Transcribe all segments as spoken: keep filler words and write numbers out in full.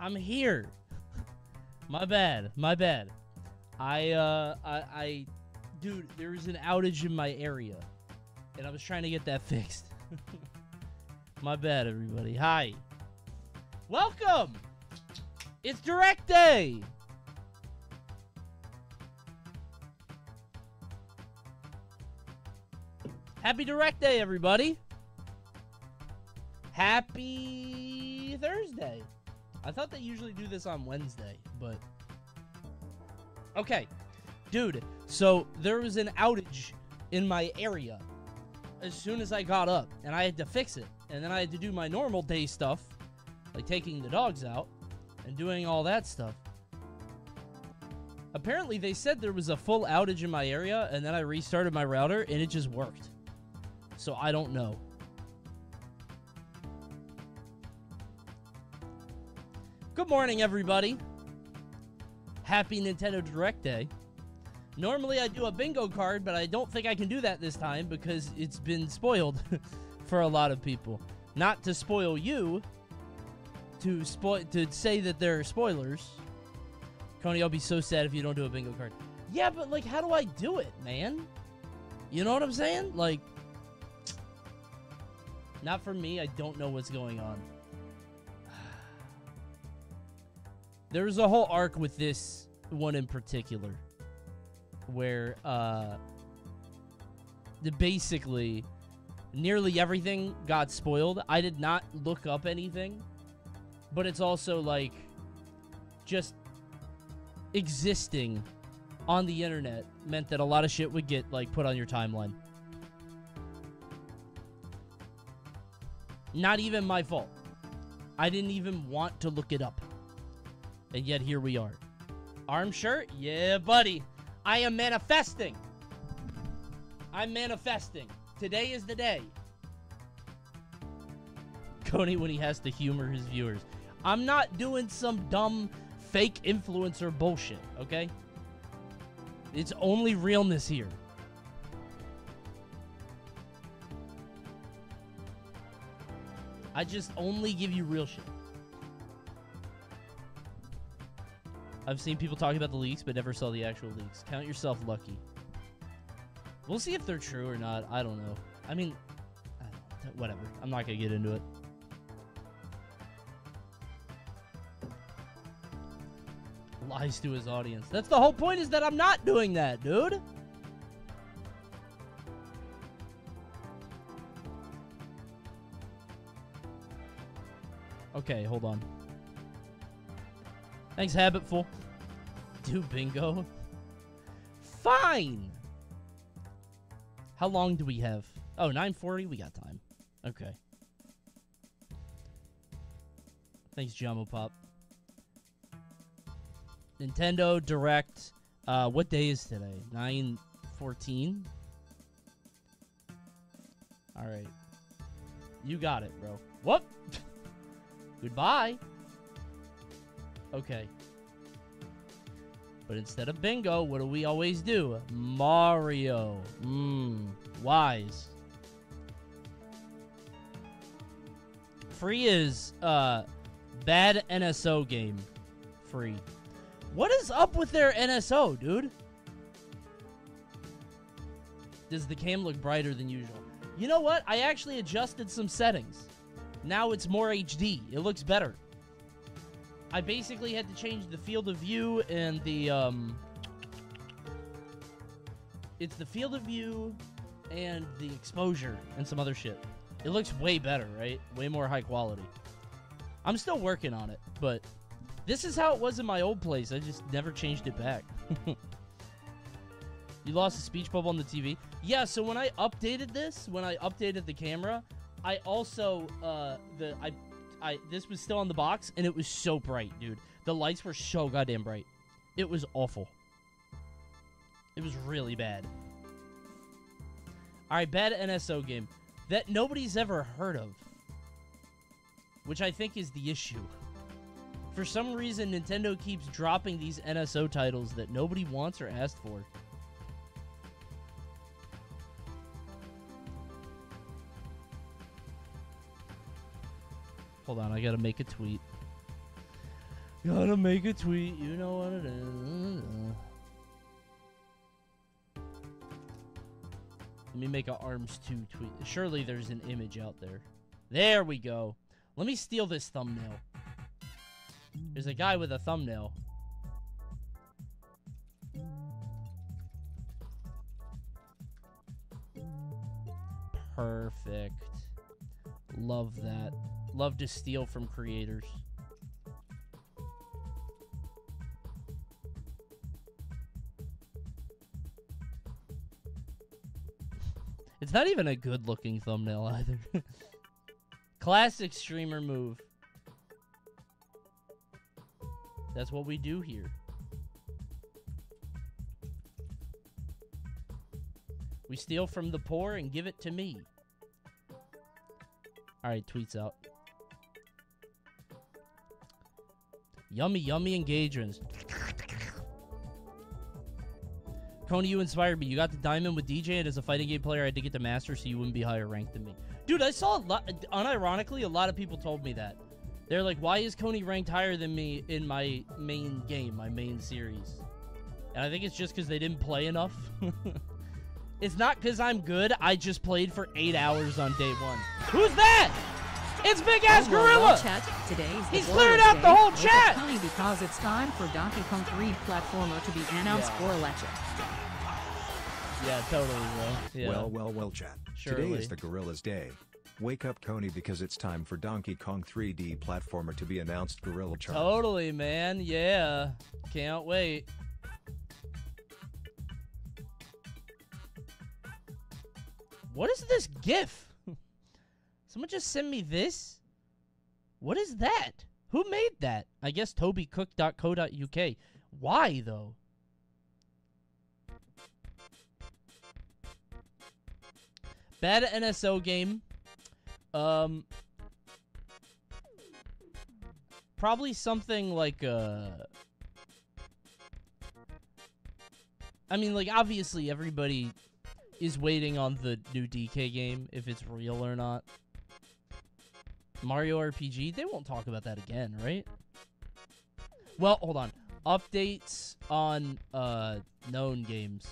I'm here. My bad. My bad. I, uh, I, I, dude, there was an outage in my area, and I was trying to get that fixed. My bad, everybody. Hi. Welcome. It's Direct Day. Happy Direct Day, everybody. Happy Thursday. I thought they usually do this on Wednesday, but... Okay. Dude, so there was an outage in my area as soon as I got up, and I had to fix it. And then I had to do my normal day stuff, like taking the dogs out and doing all that stuff. Apparently, they said there was a full outage in my area, and then I restarted my router, and it just worked. So I don't know. Good morning, everybody. Happy Nintendo Direct Day. Normally, I do a bingo card, but I don't think I can do that this time because it's been spoiled for a lot of people. Not to spoil you, to spoil to say that there are spoilers. Coney, I'll be so sad if you don't do a bingo card. Yeah, but, like, how do I do it, man? You know what I'm saying? Like, not for me. I don't know what's going on. There's a whole arc with this one in particular where uh, the basically nearly everything got spoiled. I did not look up anything, but it's also like just existing on the internet meant that a lot of shit would get like put on your timeline. Not even my fault. I didn't even want to look it up. And yet, here we are. Arm shirt? Yeah, buddy. I am manifesting. I'm manifesting. Today is the day. Coney, when he has to humor his viewers. I'm not doing some dumb, fake influencer bullshit, okay? It's only realness here. I just only give you real shit. I've seen people talking about the leaks, but never saw the actual leaks. Count yourself lucky. We'll see if they're true or not. I don't know. I mean, I don't, whatever. I'm not going to get into it. Lies to his audience. That's the whole point, is that I'm not doing that, dude. Okay, hold on. Thanks, Habitful. Do bingo. Fine! How long do we have? Oh, nine forty? We got time. Okay. Thanks, Jumbo Pop. Nintendo Direct. Uh, what day is today? nine fourteen? Alright. You got it, bro. Whoop! Goodbye! Okay. But instead of bingo, what do we always do? Mario. Mmm. Wise. Free is, uh, bad N S O game. Free. What is up with their N S O, dude? Does the cam look brighter than usual? You know what? I actually adjusted some settings. Now it's more H D. It looks better. I basically had to change the field of view and the, um... It's the field of view and the exposure and some other shit. It looks way better, right? Way more high quality. I'm still working on it, but this is how it was in my old place. I just never changed it back. You lost the speech bubble on the T V? Yeah, so when I updated this, when I updated the camera, I also, uh, the... I. I, this was still on the box, and it was so bright, dude. The lights were so goddamn bright. It was awful. It was really bad. Alright, bad N S O game. That nobody's ever heard of. Which I think is the issue. For some reason, Nintendo keeps dropping these N S O titles that nobody wants or asked for. Hold on, I gotta make a tweet. Gotta make a tweet, you know what it is. Let me make an Arms two tweet. Surely there's an image out there. There we go. Let me steal this thumbnail. There's a guy with a thumbnail. Perfect. Love that. Love to steal from creators. It's not even a good-looking thumbnail, either. Classic streamer move. That's what we do here. We steal from the poor and give it to me. Alright, tweets out. Yummy, yummy engagements. Coney, you inspired me. You got the diamond with D J, and as a fighting game player, I had to get the master so you wouldn't be higher ranked than me. Dude, I saw a lot, unironically, a lot of people told me that. They're like, why is Coney ranked higher than me in my main game, my main series? And I think it's just because they didn't play enough. It's not because I'm good, I just played for eight hours on day one. Who's that? It's Big Ass Gorilla! He's cleared out the whole chat! Because it's time for Donkey Kong three platformer to be announced for election. Yeah, totally, bro. Yeah. Well, well, well, chat. Surely. Today is the Gorilla's Day. Wake up, Coney, because it's time for Donkey Kong three D platformer to be announced. Gorilla Charm. Totally, man. Yeah. Can't wait. What is this GIF? Someone just send me this? What is that? Who made that? I guess toby cook dot co dot U K. Why, though? Bad N S O game. Um, probably something like a... I mean, like, obviously everybody is waiting on the new D K game, if it's real or not. Mario R P G, they won't talk about that again, right? Well, hold on. Updates on uh, known games.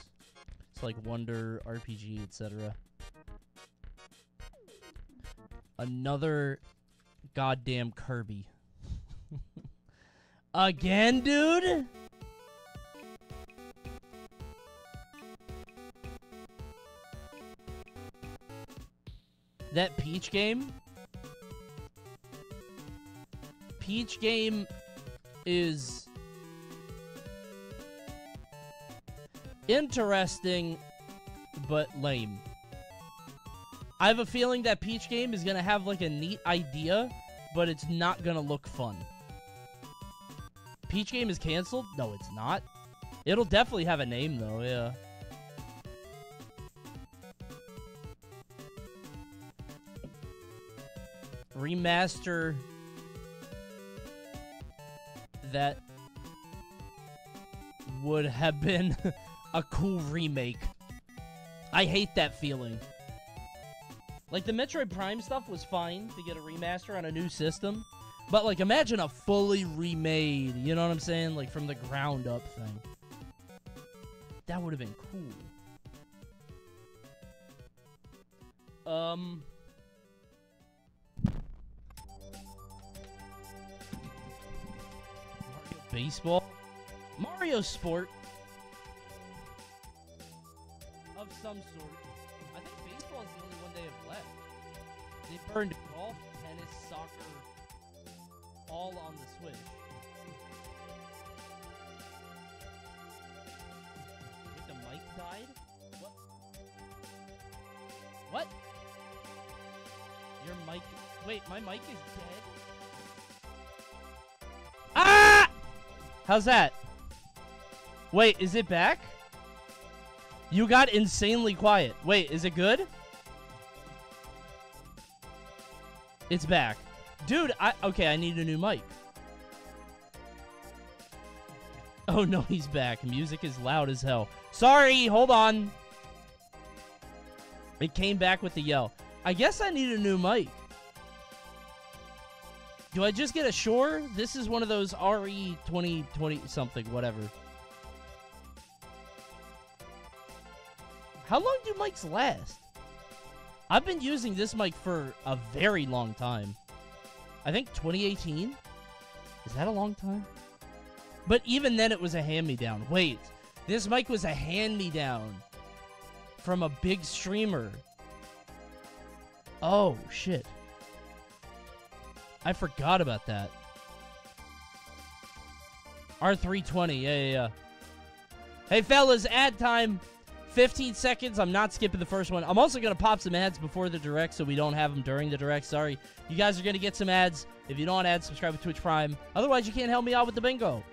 It's like Wonder, R P G, et cetera. Another goddamn Kirby. Again, dude? That Peach game? Peach game is interesting, but lame. I have a feeling that Peach game is going to have like a neat idea, but it's not going to look fun. Peach game is canceled? No, it's not. It'll definitely have a name though, yeah. Remaster... that would have been a cool remake. I hate that feeling. Like, the Metroid Prime stuff was fine to get a remaster on a new system, but, like, imagine a fully remade, you know what I'm saying? Like, from the ground up thing. That would have been cool. Um... Baseball, Mario sport of some sort. I think baseball is the only one they have left. They burned golf, tennis, soccer, all on the Switch. Wait, the mic died? What? What? Your mic... Wait, my mic is dead? How's that? Wait, is it back? You got insanely quiet. Wait, is it good? It's back. Dude, I... Okay, I need a new mic. Oh, no, he's back. Music is loud as hell. Sorry, hold on. It came back with the yell. I guess I need a new mic. Do I just get a Shore? This is one of those R E twenty twenty something, whatever. How long do mics last? I've been using this mic for a very long time. I think twenty eighteen? Is that a long time? But even then, it was a hand-me-down. Wait, this mic was a hand-me-down from a big streamer. Oh, shit. I forgot about that. R three twenty, yeah, yeah, yeah. Hey, fellas, ad time. fifteen seconds. I'm not skipping the first one. I'm also going to pop some ads before the direct so we don't have them during the direct. Sorry. You guys are going to get some ads. If you don't want ads, subscribe to Twitch Prime. Otherwise, you can't help me out with the bingo.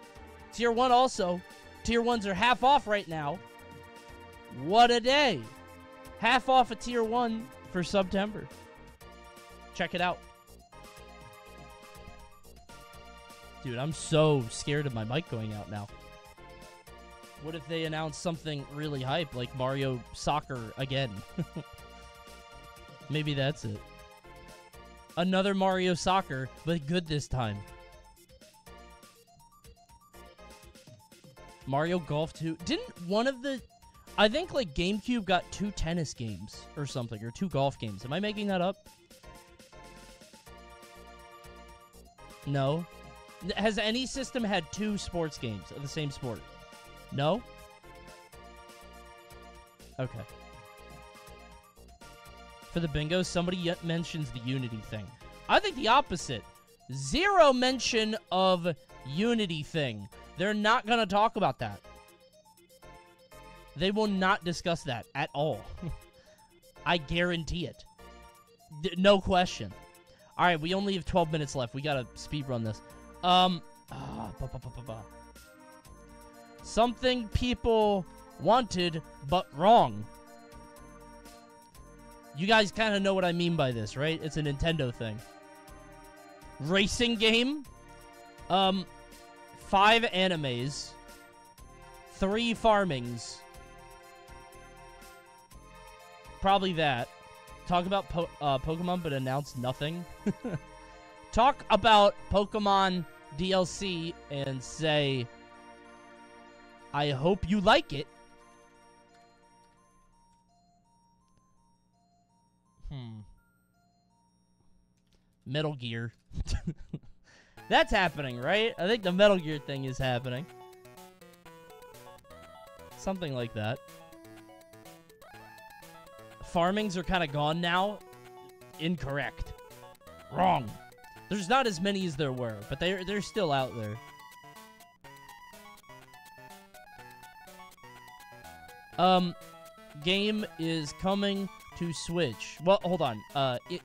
Tier one also. Tier ones are half off right now. What a day. Half off a tier one for September. Check it out. Dude, I'm so scared of my mic going out now. What if they announce something really hype, like Mario Soccer again? Maybe that's it. Another Mario Soccer, but good this time. Mario Golf two. Didn't one of the... I think, like, GameCube got two tennis games or something, or two golf games. Am I making that up? No. Has any system had two sports games of the same sport? No? Okay. For the bingo, somebody yet mentions the Unity thing. I think the opposite. Zero mention of Unity thing. They're not going to talk about that. They will not discuss that at all. I guarantee it. D- no question. All right, we only have twelve minutes left. We got to speedrun this. Um, ah, ba, ba, ba, ba, ba. Something people wanted, but wrong. You guys kind of know what I mean by this, right? It's a Nintendo thing. Racing game. Um, five animes. Three farmings. Probably that. Talk about po uh, Pokemon, but announce nothing. Talk about Pokemon D L C and say... I hope you like it. Hmm. Metal Gear. That's happening, right? I think the Metal Gear thing is happening. Something like that. Farmings are kind of gone now. Incorrect. Wrong. There's not as many as there were, but they're, they're still out there. Um, game is coming to Switch. Well, hold on. Uh, it,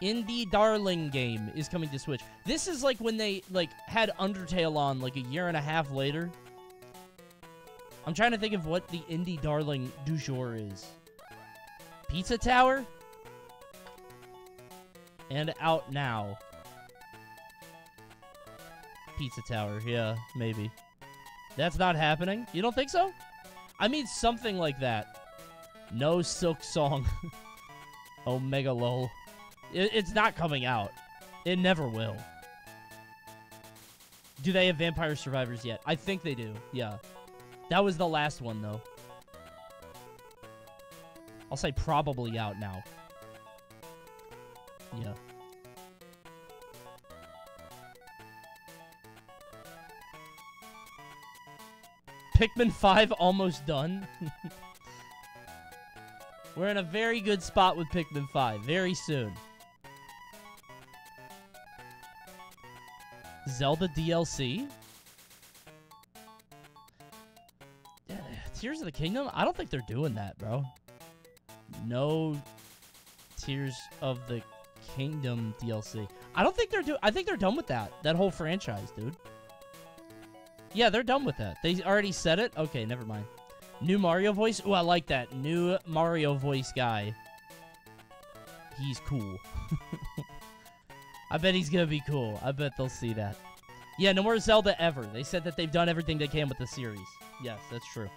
Indie Darling game is coming to Switch. This is like when they, like, had Undertale on, like, a year and a half later. I'm trying to think of what the Indie Darling du jour is. Pizza Tower? And out now. Pizza Tower, yeah, maybe. That's not happening? You don't think so? I mean, something like that. No Silk Song. Omega lol. It, it's not coming out. It never will. Do they have Vampire Survivors yet? I think they do, yeah. That was the last one, though. I'll say probably out now. Yeah. Pikmin five almost done. We're in a very good spot with Pikmin five. Very soon. Zelda D L C? Tears of the Kingdom? I don't think they're doing that, bro. No Tears of the Kingdom D L C. I don't think they're do- I think they're done with that. That whole franchise, dude. Yeah, they're done with that. They already said it? Okay, never mind. New Mario voice? Ooh, I like that. New Mario voice guy. He's cool. I bet he's gonna be cool. I bet they'll see that. Yeah, no more Zelda ever. They said that they've done everything they can with the series. Yes, that's true.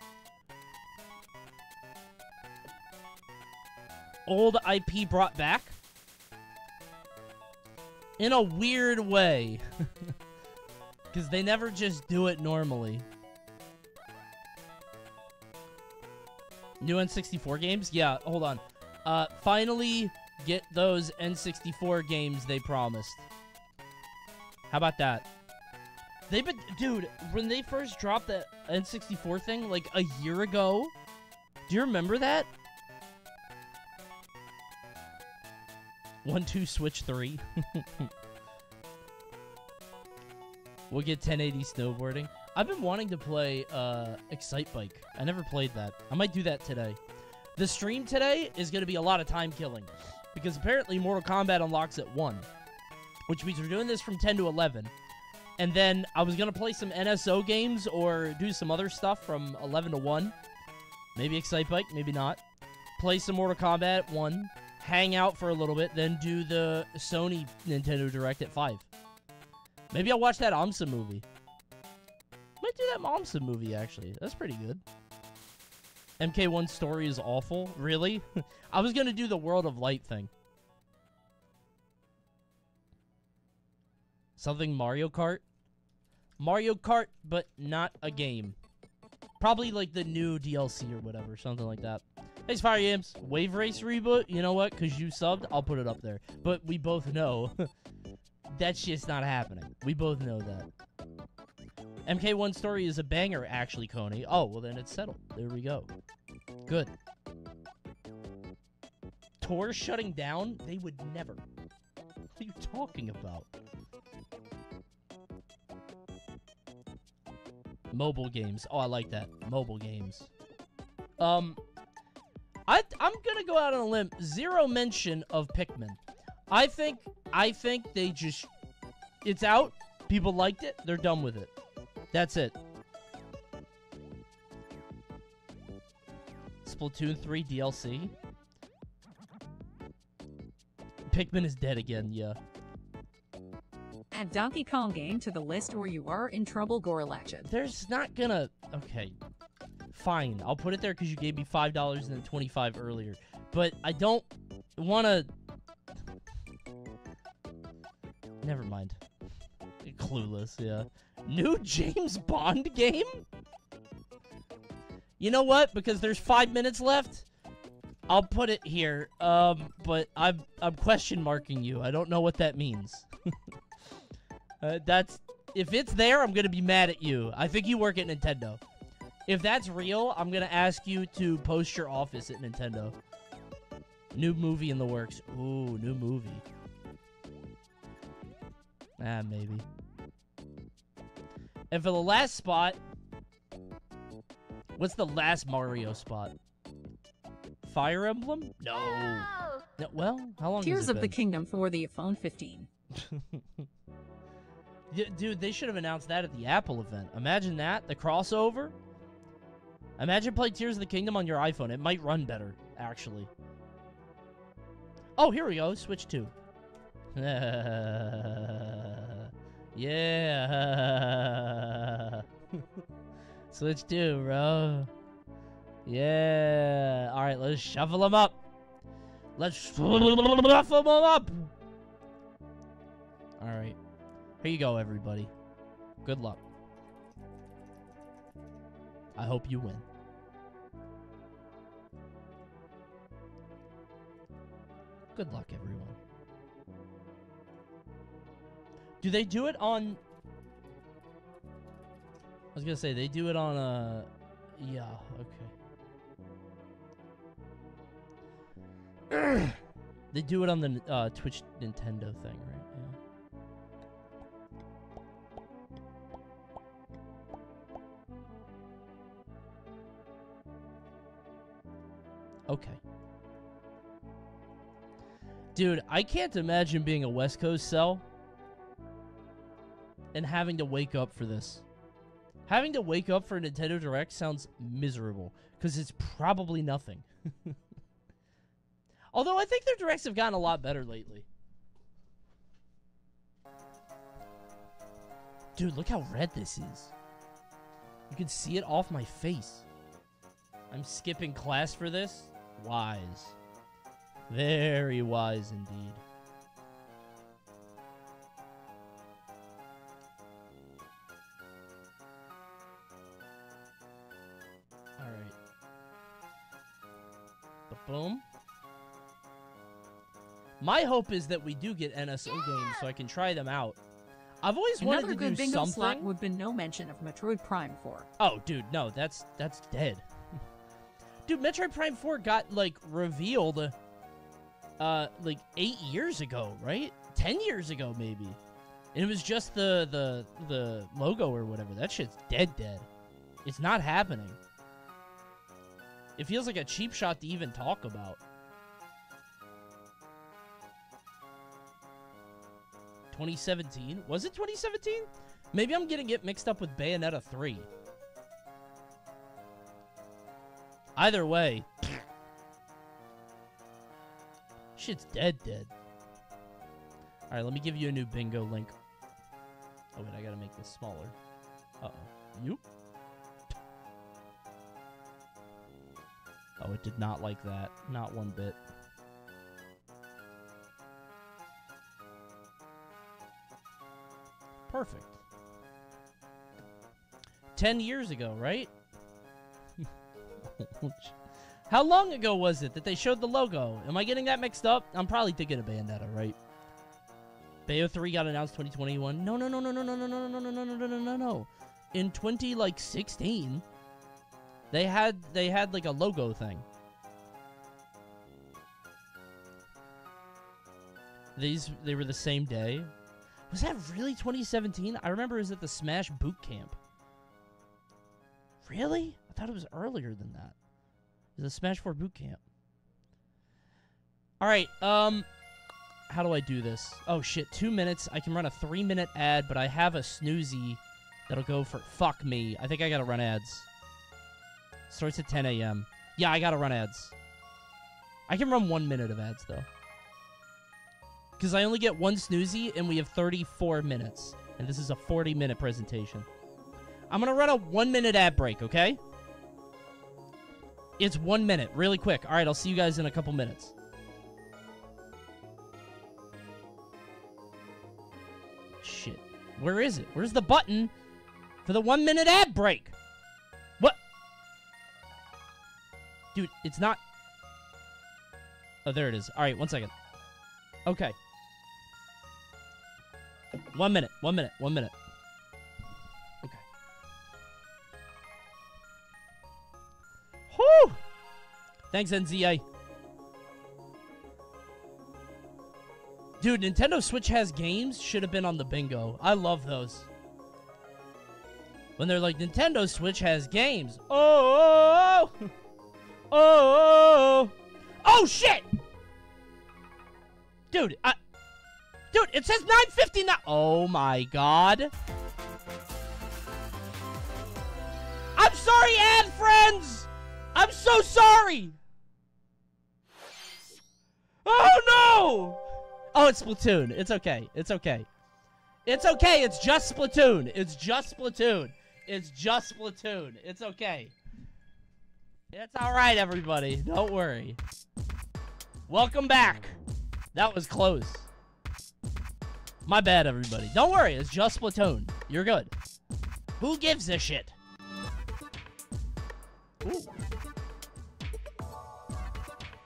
Old I P brought back? in a weird way. Because they never just do it normally. New N sixty-four games? Yeah, hold on. Uh, finally get those N sixty-four games they promised. How about that? They've been, dude, when they first dropped the N sixty-four thing, like, a year ago, do you remember that? one two Switch three. We'll get ten eighty snowboarding. I've been wanting to play uh, Excite Bike. I never played that. I might do that today. The stream today is going to be a lot of time killing, because apparently Mortal Kombat unlocks at one, which means we're doing this from ten to eleven. And then I was going to play some N S O games or do some other stuff from eleven to one. Maybe Excite Bike, maybe not. Play some Mortal Kombat at one. Hang out for a little bit, then do the Sony Nintendo Direct at five. Maybe I'll watch that Amsa movie. Might do that Amsa movie, actually. That's pretty good. M K one story is awful. Really? I was going to do the World of Light thing. Something Mario Kart? Mario Kart, but not a game. Probably like the new D L C or whatever, something like that. Thanks, Fire Yams. Wave Race reboot? You know what? Because you subbed, I'll put it up there. But we both know that shit's not happening. We both know that. M K one story is a banger, actually, Coney. Oh, well then it's settled. There we go. Good. Tour shutting down? They would never. What are you talking about? Mobile games. Oh, I like that. Mobile games. Um... I, I'm gonna go out on a limb. Zero mention of Pikmin. I think, I think they just... It's out. People liked it. They're done with it. That's it. Splatoon three D L C. Pikmin is dead again, yeah. Add Donkey Kong game to the list or you are in trouble, Gorlachin. There's not gonna... Okay. Fine, I'll put it there because you gave me five dollars and then twenty-five earlier. But I don't want to... Never mind. Clueless, yeah. New James Bond game? You know what? Because there's five minutes left, I'll put it here. Um, but I'm, I'm question marking you. I don't know what that means. uh, that's... If it's there, I'm going to be mad at you. I think you work at Nintendo. If that's real, I'm going to ask you to post your office at Nintendo. New movie in the works. Ooh, new movie. Ah, maybe. And for the last spot... What's the last Mario spot? Fire Emblem? No. No, well, how long Tears has it been? Of the Kingdom for the iPhone fifteen. Dude, they should have announced that at the Apple event. Imagine that. The crossover. Imagine playing Tears of the Kingdom on your iPhone. It might run better, actually. Oh, here we go. Switch two. Uh, yeah. Switch two, bro. Yeah. All right, let's shuffle them up. Let's shuffle them up. All right. Here you go, everybody. Good luck. I hope you win. Good luck, everyone. Do they do it on... I was gonna say, they do it on a... Yeah, okay. They do it on the uh, Twitch Nintendo thing, right? Yeah. Okay. Dude, I can't imagine being a West Coast cell and having to wake up for this. Having to wake up for a Nintendo Direct sounds miserable, because it's probably nothing. Although I think their Directs have gotten a lot better lately. Dude, look how red this is. You can see it off my face. I'm skipping class for this. Wise. Very wise indeed. Boom. My hope is that we do get N S O yeah! games so I can try them out. I've always Another wanted to good do bingo something. Slot would have been no mention of Metroid Prime four. Oh, dude, no, that's that's dead. Dude, Metroid Prime four got like revealed, uh, like eight years ago, right? Ten years ago, maybe. And it was just the the the logo or whatever. That shit's dead, dead. It's not happening. It feels like a cheap shot to even talk about. twenty seventeen? Was it twenty seventeen? Maybe I'm getting it mixed up with Bayonetta three. Either way. Shit's dead, dead. Alright, let me give you a new bingo link. Oh, wait, I gotta make this smaller. Uh-oh. You? Oh, it did not like that. Not one bit. Perfect. Ten years ago, right? How long ago was it that they showed the logo? Am I getting that mixed up? I'm probably thinking of Bayonetta, right? Bayo three got announced twenty twenty-one. No, no, no, no, no, no, no, no, no, no, no, no, no, no, no, no. In twenty like sixteen, they had they had like a logo thing. These they were the same day. Was that really twenty seventeen? I remember it was at the Smash Boot Camp. Really? I thought it was earlier than that. It was the Smash four Boot Camp. Alright, um... how do I do this? Oh, shit. Two minutes. I can run a three-minute ad, but I have a snoozy that'll go for... Fuck me. I think I gotta run ads. Starts at ten a m Yeah, I gotta run ads. I can run one minute of ads, though. Because I only get one snoozy, and we have thirty-four minutes. And this is a forty-minute presentation. I'm going to run a one-minute ad break, okay? It's one minute, really quick. All right, I'll see you guys in a couple minutes. Shit. Where is it? Where's the button for the one-minute ad break? What? Dude, it's not... Oh, there it is. All right, one second. Okay. One minute, one minute, one minute. Okay. Whew! Thanks, N Z A. Dude, Nintendo Switch has games. Should have been on the bingo. I love those. When they're like, Nintendo Switch has games. Oh! Oh! Oh! Oh, oh. Oh shit! Dude, I... Dude, it says nine fifty-nine. Oh my god. I'm sorry, ad friends. I'm so sorry. Oh, no. Oh, it's Splatoon. It's okay. It's okay. It's okay. It's just Splatoon. It's just Splatoon. It's just Splatoon. It's okay. It's all right, everybody. Don't worry. Welcome back. That was close. My bad, everybody. Don't worry, it's just Splatoon. You're good. Who gives a shit? Ooh.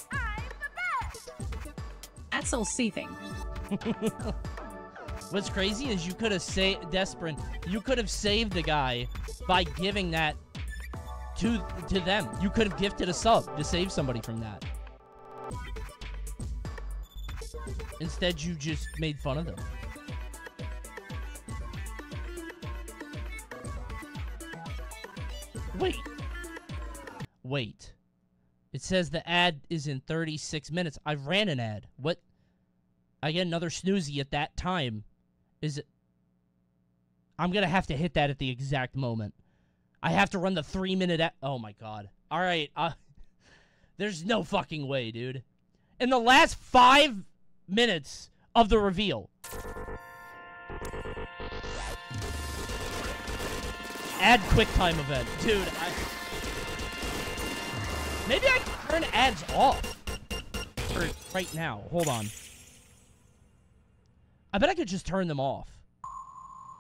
I'm the best. S L C thing. What's crazy is you could have saved Desperin. You could have saved the guy by giving that to to them. You could have gifted a sub to save somebody from that. Instead, you just made fun of them. Wait. Wait. It says the ad is in thirty-six minutes. I ran an ad. What? I get another snoozy at that time. Is it... I'm gonna have to hit that at the exact moment. I have to run the three-minute ad... Oh, my God. All right. Uh, there's no fucking way, dude. In the last five... minutes of the reveal. Ad quick time event. Dude, I... Maybe I can turn ads off. For right now. Hold on. I bet I could just turn them off.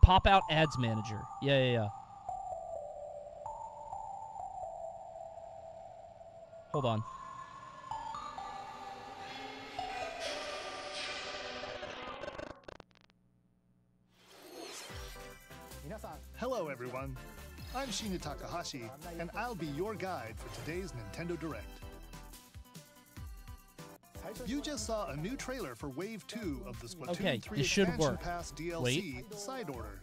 Pop out ads manager. Yeah, yeah, yeah. Hold on. Hello everyone, I'm Shinya Takahashi, and I'll be your guide for today's Nintendo Direct. You just saw a new trailer for Wave two of the Splatoon okay, three Expansion Pass D L C, Wait. Side Order.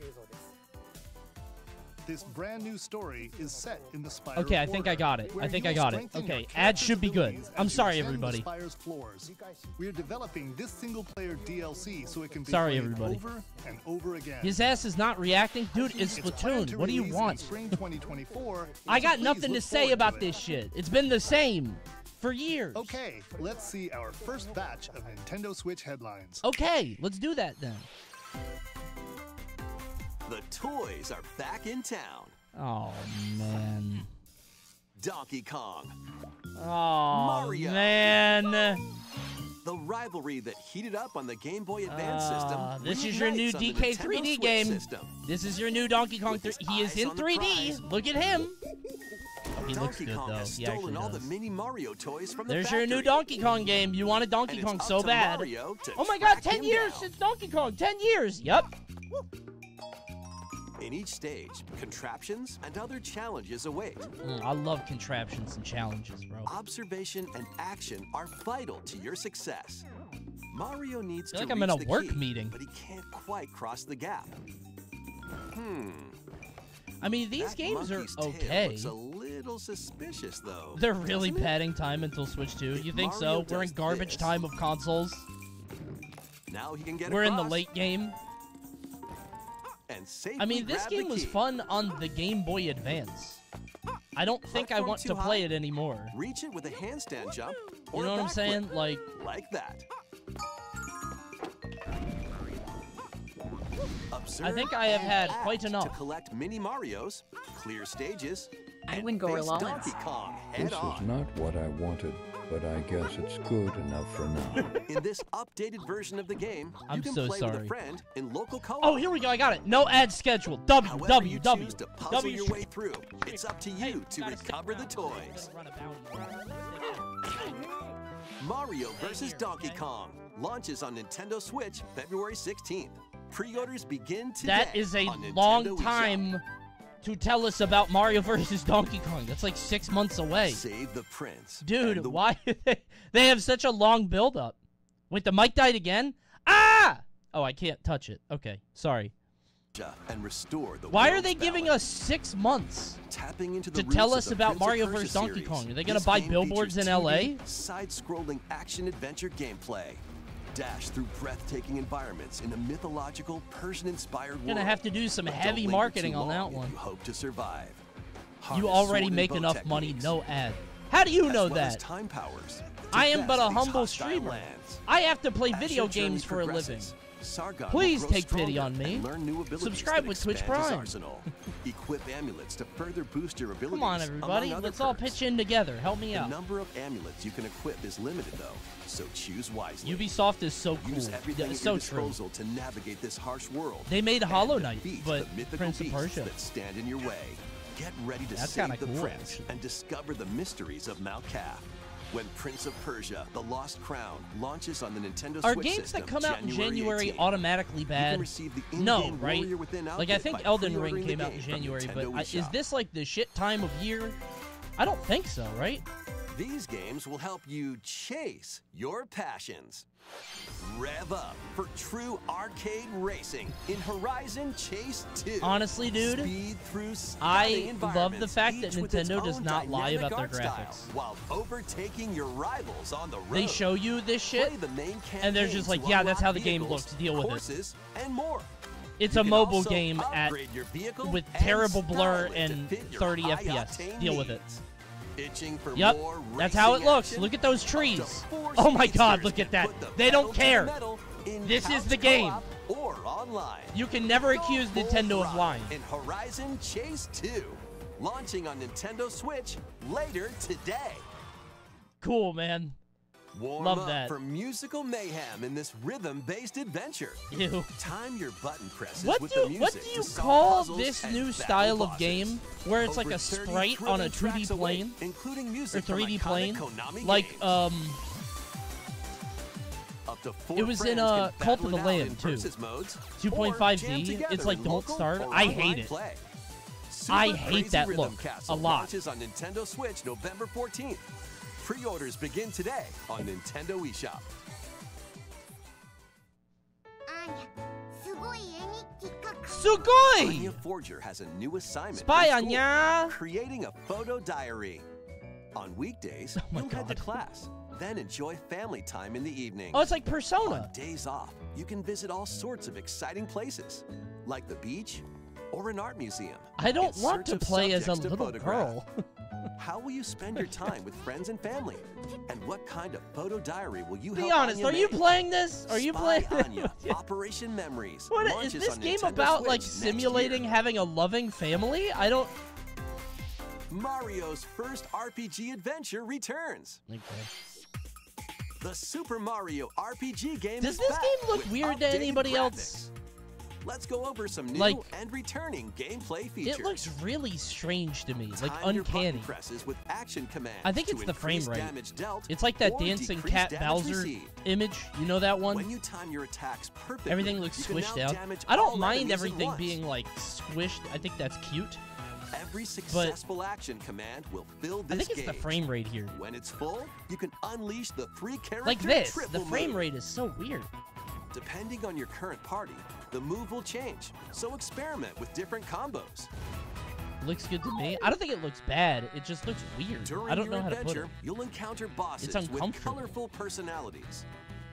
This brand new story is set in the Spire Okay, I think I got it. I think I got it. Okay, ads should be good. I'm sorry, everybody. We're developing this single-player D L C so it can be sorry, everybody. over and over again. His ass is not reacting, dude. It's Splatoon. What do you want? I got nothing to say about this shit. It's been the same for years. Okay, let's see our first batch of Nintendo Switch headlines. Okay, let's do that then. The toys are back in town. Oh, man. Donkey Kong. Oh, Mario. man. The rivalry that heated up on the Game Boy Advance uh, system. This is your new D K three D game. System. This is your new Donkey Kong. He is in three D. Look at him. He looks good, though. Has he actually all does. The mini Mario toys from There's the your new Donkey Kong game. You want a Donkey Kong so bad. Oh, my God. ten years down. Since Donkey Kong. ten years. Yep. In each stage, contraptions and other challenges await. Mm, I love contraptions and challenges, bro. Observation and action are vital to your success. Mario needs I feel to like reach I'm in a work key, meeting, but he can't quite cross the gap. Hmm. I mean, these that games are okay. Looks a little suspicious, though. They're really padding time until Switch two. If you think Mario so? We're in garbage this. time of consoles. Now he can get We're across. in the late game. And I mean, this game was fun on the Game Boy Advance. I don't think I want to play it anymore. Reach it with a handstand jump. You know what I'm saying? Like, like that. I think I have had quite enough. To collect mini Marios, clear stages. I wouldn't go along. This is not what I wanted, but I guess it's good enough for now. In this updated version of the game, I'm you can so play sorry. with a friend in local co-op. Oh, here we go. I got it. No ads scheduled. W, However W, you W. To puzzle w. your way through. It's up to you hey, to recover the toys. Mario versus Donkey Kong launches on Nintendo Switch February sixteenth. Pre-orders begin today. That is a long time to tell us about Mario versus Donkey Kong. That's like six months away. Save the prince. Dude, the why they, they have such a long build-up? Wait, the mic died again? Ah! Oh, I can't touch it. Okay, sorry. And restore the why are they giving balance. us six months Tapping into the to tell us about Mario versus. Donkey series. Kong? Are they going to buy billboards in L A? Side-scrolling action-adventure gameplay. Dash through breathtaking environments in a mythological Persian-inspired world. Gonna have to do some heavy marketing on that one. You hope to survive. You already make enough money, no ad. How do you know that? Time powers. I am but a humble streamer. I have to play video games for a living. Please take pity on me. Subscribe with Twitch Prime. Equip amulets to further boost your abilities. Come on, everybody. Let's all perks. pitch in together. Help me the out. The number of amulets you can equip is limited, though, so choose wisely. Ubisoft is so cool. Use everything yeah, it's so true. To navigate this harsh world. They made Hollow Knight, but the Prince of Persia. That stand in your way. Get ready to That's save the cool, prince actually. and discover the mysteries of Mount Kaf. When Prince of Persia, The Lost Crown, launches on the Nintendo Switch Are games system, that come out in January automatically bad? No, right? Like, I think Elden Ring came out in January, but I, is this, like, the shit time of year? I don't think so, right? These games will help you chase your passions. Rev up for true arcade racing in Horizon Chase two. Honestly, dude, I love the fact that Nintendo does not lie about their graphics. While overtaking your rivals on the road, they show you this shit, and they're just like, yeah, that's how the game looks. Deal with it. And more. It's a mobile game at with terrible blur and thirty F P S. Deal with it. For yep, that's how it looks. Action. Look at those trees. Oh my God, look at that. They don't care. This is the game. Or online. You can never Go accuse Nintendo of lying. In Horizon Chase two, launching on Nintendo Switch later today. Cool, man. Warm Love up that. for musical mayhem in this rhythm-based adventure. Ew. Time your button presses what with do, the music What do you call this new style bosses. of game where it's Over like a sprite on a two D plane away, including music or three D plane? Konami like um Up to four it was in uh, Cult of the Lamb too. two point five D. It's like the whole start. I hate it. Play. I hate that look a lot. On Nintendo Switch, November fourteenth. Pre-orders begin today on Nintendo eShop. Sugoi! Anya Forger has a new assignment. Spy Anya! Creating a photo diary. On weekdays, oh my you God. head to class. Then enjoy family time in the evening. Oh, it's like Persona. On days off, you can visit all sorts of exciting places, like the beach or an art museum. I don't want to play as a little girl. How will you spend your time with friends and family? And what kind of photo diary will you have? Be honest, Anya are you make? playing this? Are you Spy playing Anya, Operation Memories? What is this game Nintendo about Switch like simulating having a loving family? I don't Mario's first R P G adventure returns. Okay. The Super Mario R P G game. Does is this back game look weird to anybody graphics. else? Let's go over some new like, and returning gameplay features. It looks really strange to me, like Time uncanny. Presses with action commands I think it's the frame rate. Dealt it's like that dancing cat Bowser received. image. You know that one? When you time your attacks perfectly, everything looks squished out. I don't mind everything being like squished. I think that's cute. Every successful but action command will fill this I think it's game. the frame rate here. When it's full, you can unleash the three character Like this, the frame move. rate is so weird. Depending on your current party, the move will change, so experiment with different combos. Looks good to me. I don't think it looks bad. It just looks weird. During I don't know how to put it. You'll encounter bosses it's with colorful personalities.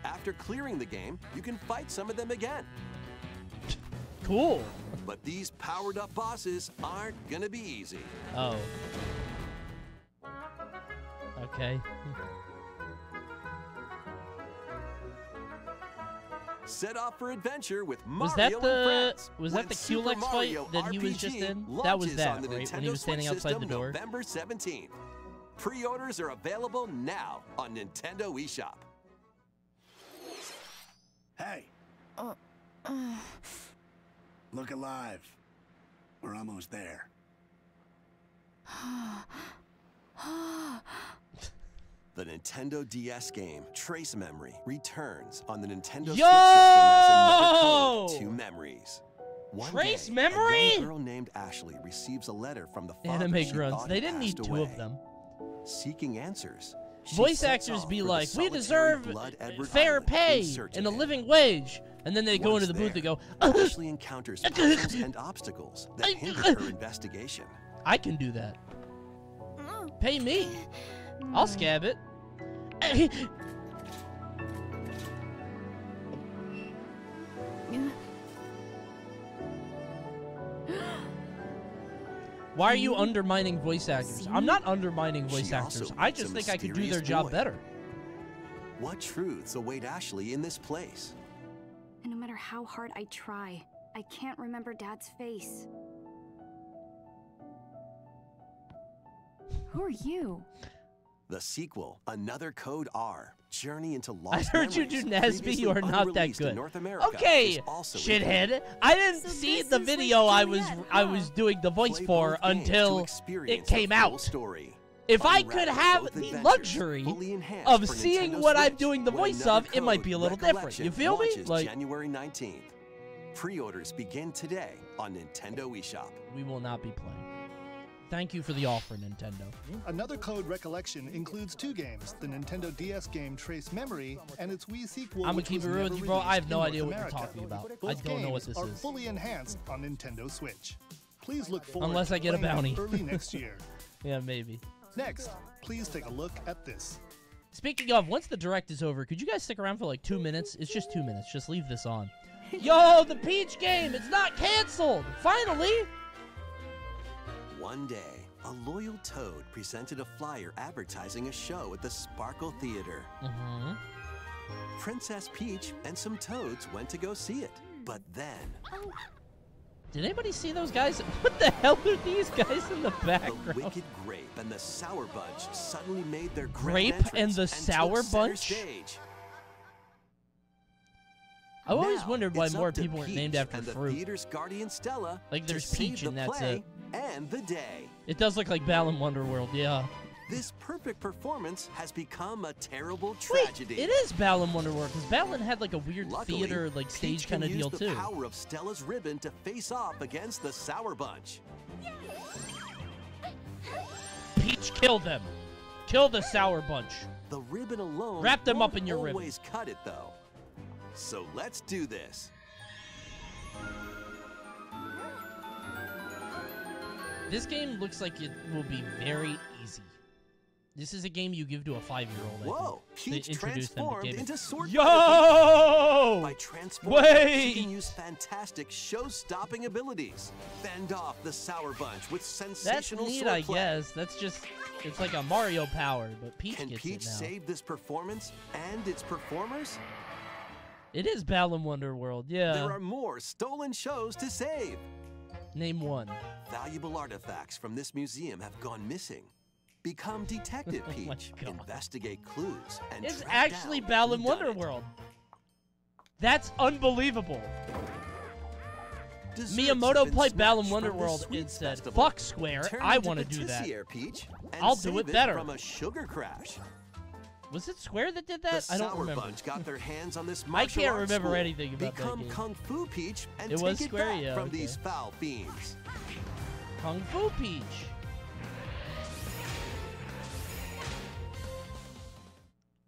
After clearing the game, you can fight some of them again. Cool. But these powered-up bosses aren't gonna be easy. Oh. Okay. Set off for adventure with Mario was that the was that the Q L X fight that he was just in? That was that right Nintendo when he was standing outside the door. November seventeenth. Pre-orders are available now on Nintendo eShop. Hey. Uh, uh. Look alive. We're almost there. The Nintendo D S game Trace Memory returns on the Nintendo Yo! Switch system as another color, two memories. One Trace day, Memory? A young girl named Ashley receives a letter from the father Anime grunts. They didn't need two away. of them. Seeking answers. Voice actors be like, we deserve fair pay and a living wage. And then they Once go into the there, booth and go, Ashley encounters problems and obstacles that hinder her investigation. I can do that. Pay me. I'll scab it. Why are you undermining voice actors? I'm not undermining voice she actors. I just think I could do their job boy. better. What truths await Ashley in this place? And no matter how hard I try, I can't remember Dad's face. Who are you? The sequel, Another Code R, Journey into Lost I heard Memories, you do Nesby, you are not that good. America, okay, shithead. I didn't so see the video I was yet, huh? I was doing the voice Play for until it came out. Story. If I could have the luxury of seeing what Switch, I'm doing the voice of, it might be a little different. You feel me? Like January nineteenth. Pre-orders begin today on Nintendo eShop. We will not be playing. Thank you for the offer, Nintendo. Another Code Recollection includes two games, the Nintendo D S game Trace Memory and its Wii sequel. I'm gonna keep it real with you, bro. I have no idea what you're talking about. I don't know what this is. Both games are fully enhanced on Nintendo Switch. Please look forward Unless I get a bounty. early next year. Yeah, maybe. Next, please take a look at this. Speaking of, once the direct is over, could you guys stick around for like two minutes? It's just two minutes. Just leave this on. Yo, the Peach game! It's not canceled! Finally! One day, a loyal toad presented a flyer advertising a show at the Sparkle Theater. Mm-hmm. Princess Peach and some toads went to go see it, but then... Oh. Did anybody see those guys? What the hell are these guys in the background? The Wicked Grape and the Sour Bunch suddenly made their Grape and the and Sour Bunch? Stage. I've now, always wondered why more people weren't named after the fruit. Theater's guardian Stella like there's Peach the and that's it. And the day. It does look like Balan Wonderworld, yeah. this perfect performance has become a terrible tragedy. Wait, it is Bowlin Wonderworld, because Bowlin had like a weird Luckily, theater, like stage kind of deal too. Peach can use the power of Stella's ribbon to face off against the Sour Bunch. Peach, kill them. Kill the Sour Bunch. The ribbon alone. Wrap them up in your ribbon. Always cut it though. So let's do this. This game looks like it will be very easy. This is a game you give to a five-year-old. Whoa! Peach transformed into Sword. Yo! By transforming, wait! She can use fantastic show-stopping abilities. Fend off the Sour Bunch with sensational swordplay. That's neat, sword I guess. That's just, it's like a Mario power, but Peach can gets Peach it now. Can Peach save this performance and its performers? It is Bowlin Wonderworld, yeah. There are more stolen shows to save. Name one. Valuable artifacts from this museum have gone missing. Become Detective Peach. Oh, investigate clues and it's actually Bowlin Wonderworld. That's unbelievable. Desserts Miyamoto played Bowlin Wonderworld and said, "Fuck Square, Turn I want to do that. Peach, I'll do it better." From a sugar crash. Was it Square that did that? The I don't remember. Bunch got their hands on this I can't remember school. anything about Become that game. Kung Fu Peach and it take was Square, it back yeah, from okay. these foul fiends. Kung Fu Peach.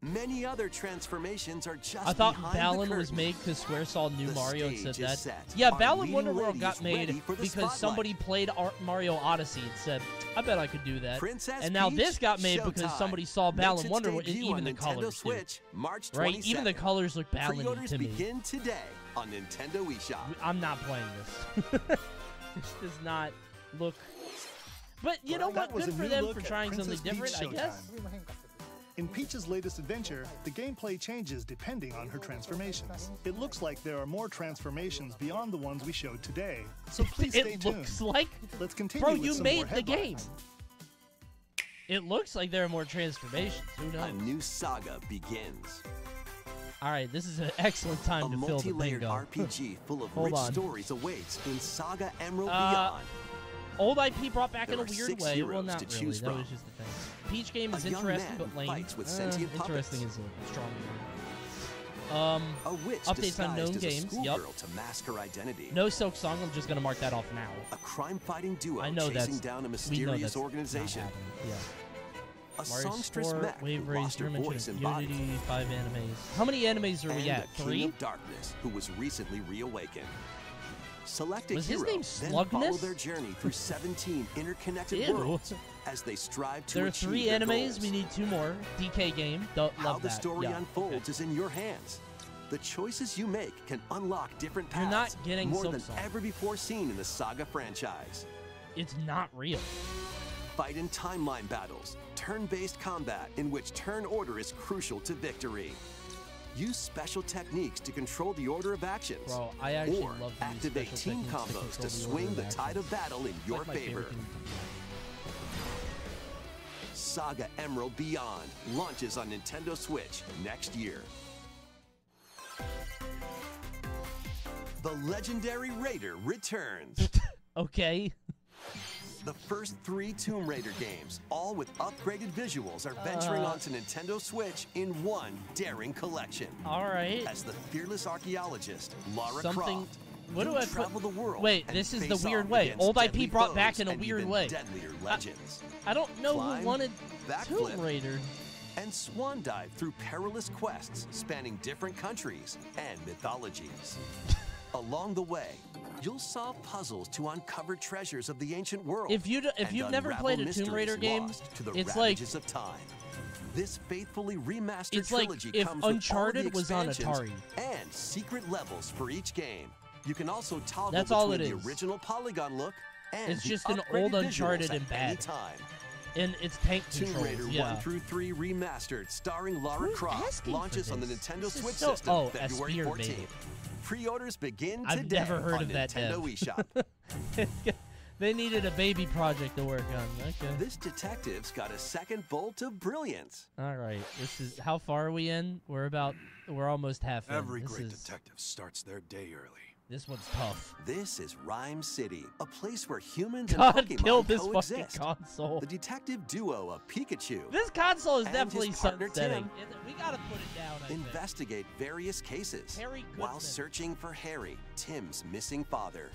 Many other transformations are just I thought Bowlin was made because Square saw new the Mario and said that. Yeah, Bowlin Wonderworld got made because spotlight. somebody played Mario Odyssey and said, I bet I could do that. Princess and now Peach, this got made Showtime. because somebody saw Bowlin Wonderworld. Even the colors, Switch, March right? Even the colors look Bowlin to me. Begin today on Nintendo eShop. I'm not playing this. This does not look... But you well, know what? Good for them for trying Princess something Peach different, Showtime. I guess. In Peach's latest adventure, the gameplay changes depending on her transformations. It looks like there are more transformations beyond the ones we showed today, so please stay it tuned. It looks like? Let's continue Bro, with you some made more the game. It looks like there are more transformations. Who knows? A new saga begins. All right, this is an excellent time a to fill the bingo. A multi-layered R P G full of Hold rich on. stories awaits in Saga Emerald uh, Beyond. Old I P brought back there in a weird way. Well, not really. That from. was just the thing. Peach game is interesting, but lame. With uh, interesting is a strong word. Um, updates on known games. Yep. To mask her identity. No Silk Song. I'm just gonna mark that off now. A crime-fighting duo I know chasing down a mysterious organization. Yeah. A Mario songstress Sport, Wave Race, Unity, five animes. How many animes are and we at? Three. King of Darkness, who was recently reawakened. Select a was hero, his name Slugness? Then follow their journey through seventeen interconnected worlds as they strive to There are three animes. Goals. We need two more. D K game. Don't How love the that. story yeah. unfolds okay. is in your hands. The choices you make can unlock different paths. You're not getting more than song. ever before seen in the Saga franchise. It's not real. Fight in timeline battles, turn-based combat in which turn order is crucial to victory. Use special techniques to control the order of actions, Bro, I actually or love activate team combos to, to swing the, the tide of battle in your like favor. Saga Emerald Beyond launches on Nintendo Switch next year. The legendary Raider returns. Okay. The first three Tomb Raider games, all with upgraded visuals, are venturing uh, onto Nintendo Switch in one daring collection. All right. As the fearless archaeologist, Lara Something, Croft, what do I travel put? the world Wait, this is the weird way. Old I P brought back in a weird way. Deadlier legends. I, I don't know Climb, who wanted backflip, Tomb Raider. And swan dive through perilous quests spanning different countries and mythologies. Along the way, you'll solve puzzles to uncover treasures of the ancient world. If you if you've never played a Tomb Raider game, to the it's like of time. This faithfully remastered it's trilogy like if comes Uncharted with all the was on Atari and secret levels for each game. You can also toggle That's between all it the is. original polygon look and it's just an old Uncharted and bad. Time. And it's tank controls. Tomb Raider yeah. one through three remastered, starring Lara Who's Croft, launches on the Nintendo this Switch so, system oh, February fourteenth. Baby. Pre-orders begin today. I've never heard of that Nintendo eShop. They needed a baby project to work on. Okay. This detective's got a second bolt of brilliance. All right. This is how far are we in? We're about. We're almost halfway. Every this great is... detective starts their day early. This one's tough. This is Rhyme City, a place where humans God and Pokemon killed this coexist. Fucking console. The detective duo of Pikachu. This console is definitely sunsetting. We gotta put it down. I Investigate think. various cases while searching for Harry, Tim's missing father.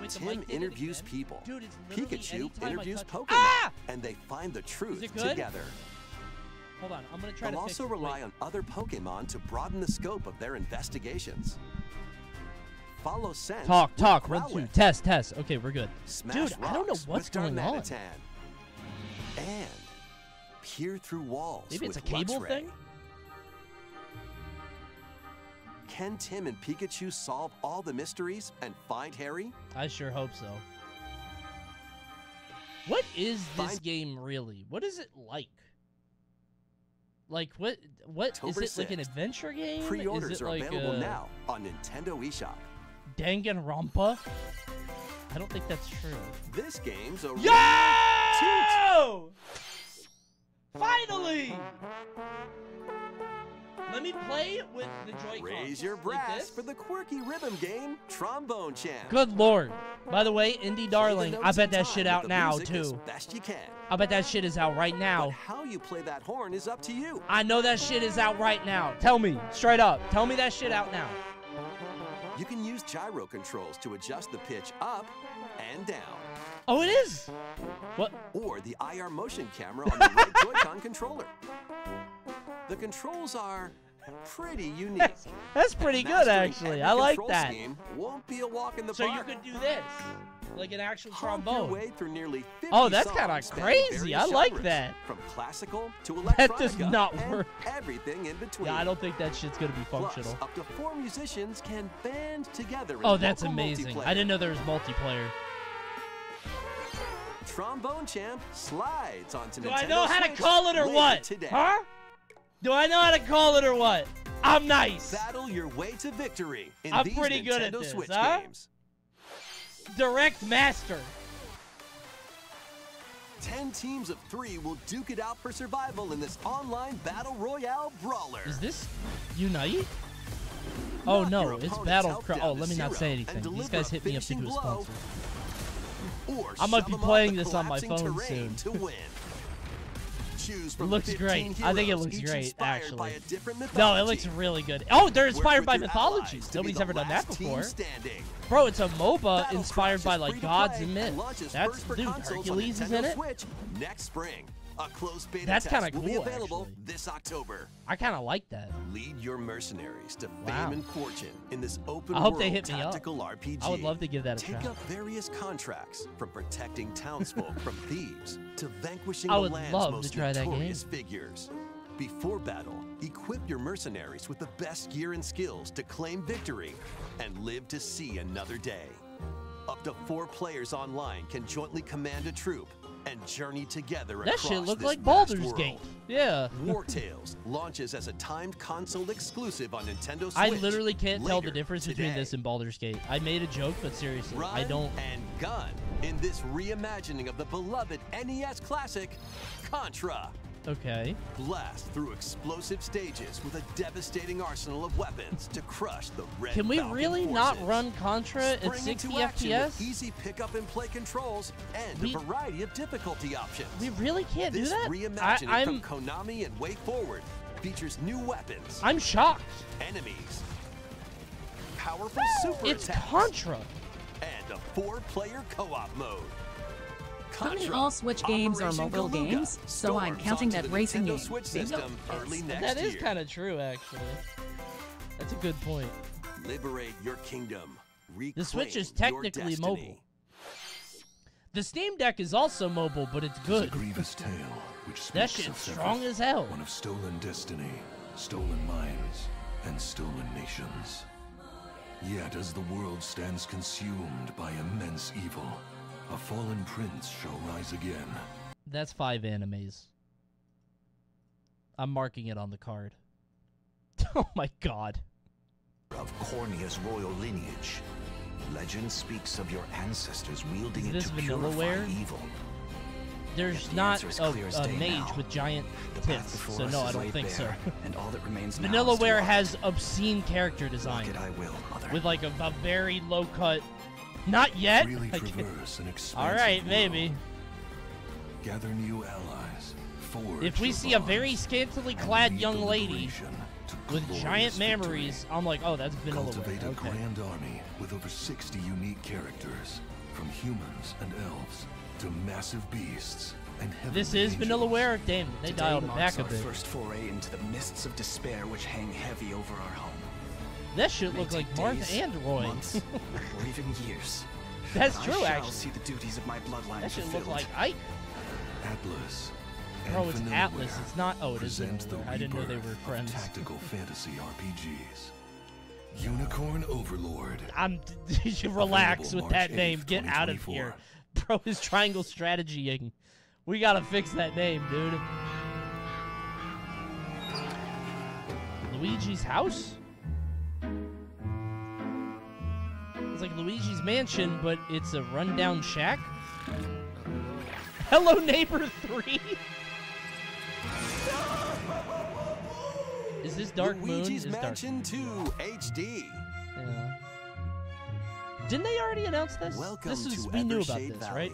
Wait, Tim interviews people. Dude, Pikachu interviews Pokemon, ah! and they find the truth together. Hold on, I'm gonna try They'll to fix also rely it. on other Pokemon to broaden the scope of their investigations. Follow Sense. Talk, talk, run through, test, test. Okay, we're good. Smash Dude, I don't know what's going on. And peer through walls. Maybe it's with a cable Lux Ray. thing? Can Tim and Pikachu solve all the mysteries and find Harry? I sure hope so. What is this find game really? What is it like? Like what? What October is it? sixth. Like an adventure game? Pre-orders is it are like available a... now on Nintendo eShop. Danganronpa? I don't think that's true. This game's a yo! Toot. Finally! Let me play with the Joy-Con. Raise your brass like for the quirky rhythm game, Trombone Champ. Good lord! By the way, Indie Darling, I bet that shit out now too. Best you can. I bet that shit is out right now. But how you play that horn is up to you. I know that shit is out right now. Tell me straight up. Tell me that shit out now. You can use gyro controls to adjust the pitch up and down. Oh, it is. What? Or the I R motion camera on the right Joy-Con controller. The controls are pretty unique. That's, that's pretty good, actually. I like that. Won't be a walk in the so park. You could do this, like an actual trombone. Way through nearly fifty oh, that's kind of crazy. I like that. From classical to that does not work. Everything in between. Yeah, I don't think that shit's gonna be functional. Plus, up to four musicians can band together. Oh, that's amazing. I didn't know there was multiplayer. Trombone Champ slides onto Nintendo Switch. Do I know how to call it or what? Today. Huh? Do I know how to call it or what? I'm nice. Battle your way to victory in I'm these pretty Nintendo good at this, Switch huh? games. Direct Master. Ten teams of three will duke it out for survival in this online battle royale brawler. Is this Unite? Oh no, it's Battle Cry. Oh, let me not say anything. These guys hit me up to do a sponsor. I might be playing this on my phone soon. To win. It looks great. I think it looks great, actually. No, it looks really good. Oh, they're inspired by mythologies. Nobody's ever done that before. Bro, it's a MOBA inspired by, like, gods and myths. That's, dude, Hercules is in it? That's kind of cool, actually. I kind of like that. Lead your mercenaries to fame and fortune in this open world. I hope they hit me up. I would love to give that a shot. Take up various contracts, from protecting townsfolk from thieves to vanquishing the land's most notorious figures. Before battle, equip your mercenaries with the best gear and skills to claim victory and live to see another day. Up to four players online can jointly command a troop and journey together across this vast world. That shit looked like Baldur's Gate. Yeah. War Tales launches as a timed console exclusive on Nintendo Switch. I literally can't tell the difference today. between this and Baldur's Gate. I made a joke, but seriously, Run I don't. and gun in this reimagining of the beloved N E S classic, Contra. Okay. Blast through explosive stages with a devastating arsenal of weapons to crush the red. Can we really forces. not run Contra Spring at sixty F P S? Easy pick up and play controls and we, a variety of difficulty options. We really can't this do that. reimagining I, I'm, from Konami and Way Forward features new weapons. I'm shocked. Enemies. Powerful super It's attacks, Contra. And a four-player co-op mode. Currently, all Switch games Operation are mobile Galuga, games, so I'm counting that racing game. System early next that is kind of true, actually. That's a good point. Liberate your kingdom. Reclaim the Switch is technically mobile. The Steam Deck is also mobile, but it's good. It's a grievous tale, which that shit's strong as hell. One of stolen destiny, stolen minds, and stolen nations. Yet, as the world stands consumed by immense evil, a fallen prince shall rise again. That's five animes. I'm marking it on the card. Oh my god. Of Cornea's royal lineage. Legend speaks of your ancestors wielding it to purify evil. there's the not a, a mage now. with giant tits, so no, I don't think so. And all that remains now VanillaWare has obscene character design. It, I will, with like a, a very low cut. Not yet. Really all right, maybe. Gather new allies. If we see a very scantily clad young lady with giant memories, I'm like, oh, that's VanillaWare. Cultivate a grand army with over sixty unique characters, from humans and elves to massive beasts and heavenly angels. This is VanillaWare? Damn, they dialed it back a bit. First foray into the mists of despair which hang heavy over our home. That shit looks like Martha Android. Or even years. That's true, actually. I shall see the duties of my bloodline fulfilled. That shit looks like Ike. Atlas. Oh, it's Atlas. It's not. Oh, it is. I didn't know they were friends. Tactical fantasy R P Gs. Unicorn Overlord. I'm. You should relax with that name. Get out of here. Bro is triangle strategying. We gotta fix that name, dude. Luigi's house? It's like Luigi's mansion, but it's a rundown shack. Hello Neighbor three. Is this Dark Luigi's Moon? Is Mansion Dark Moon. two H D. Yeah. Didn't they already announce this? Welcome this is to we knew about this, Valley, right?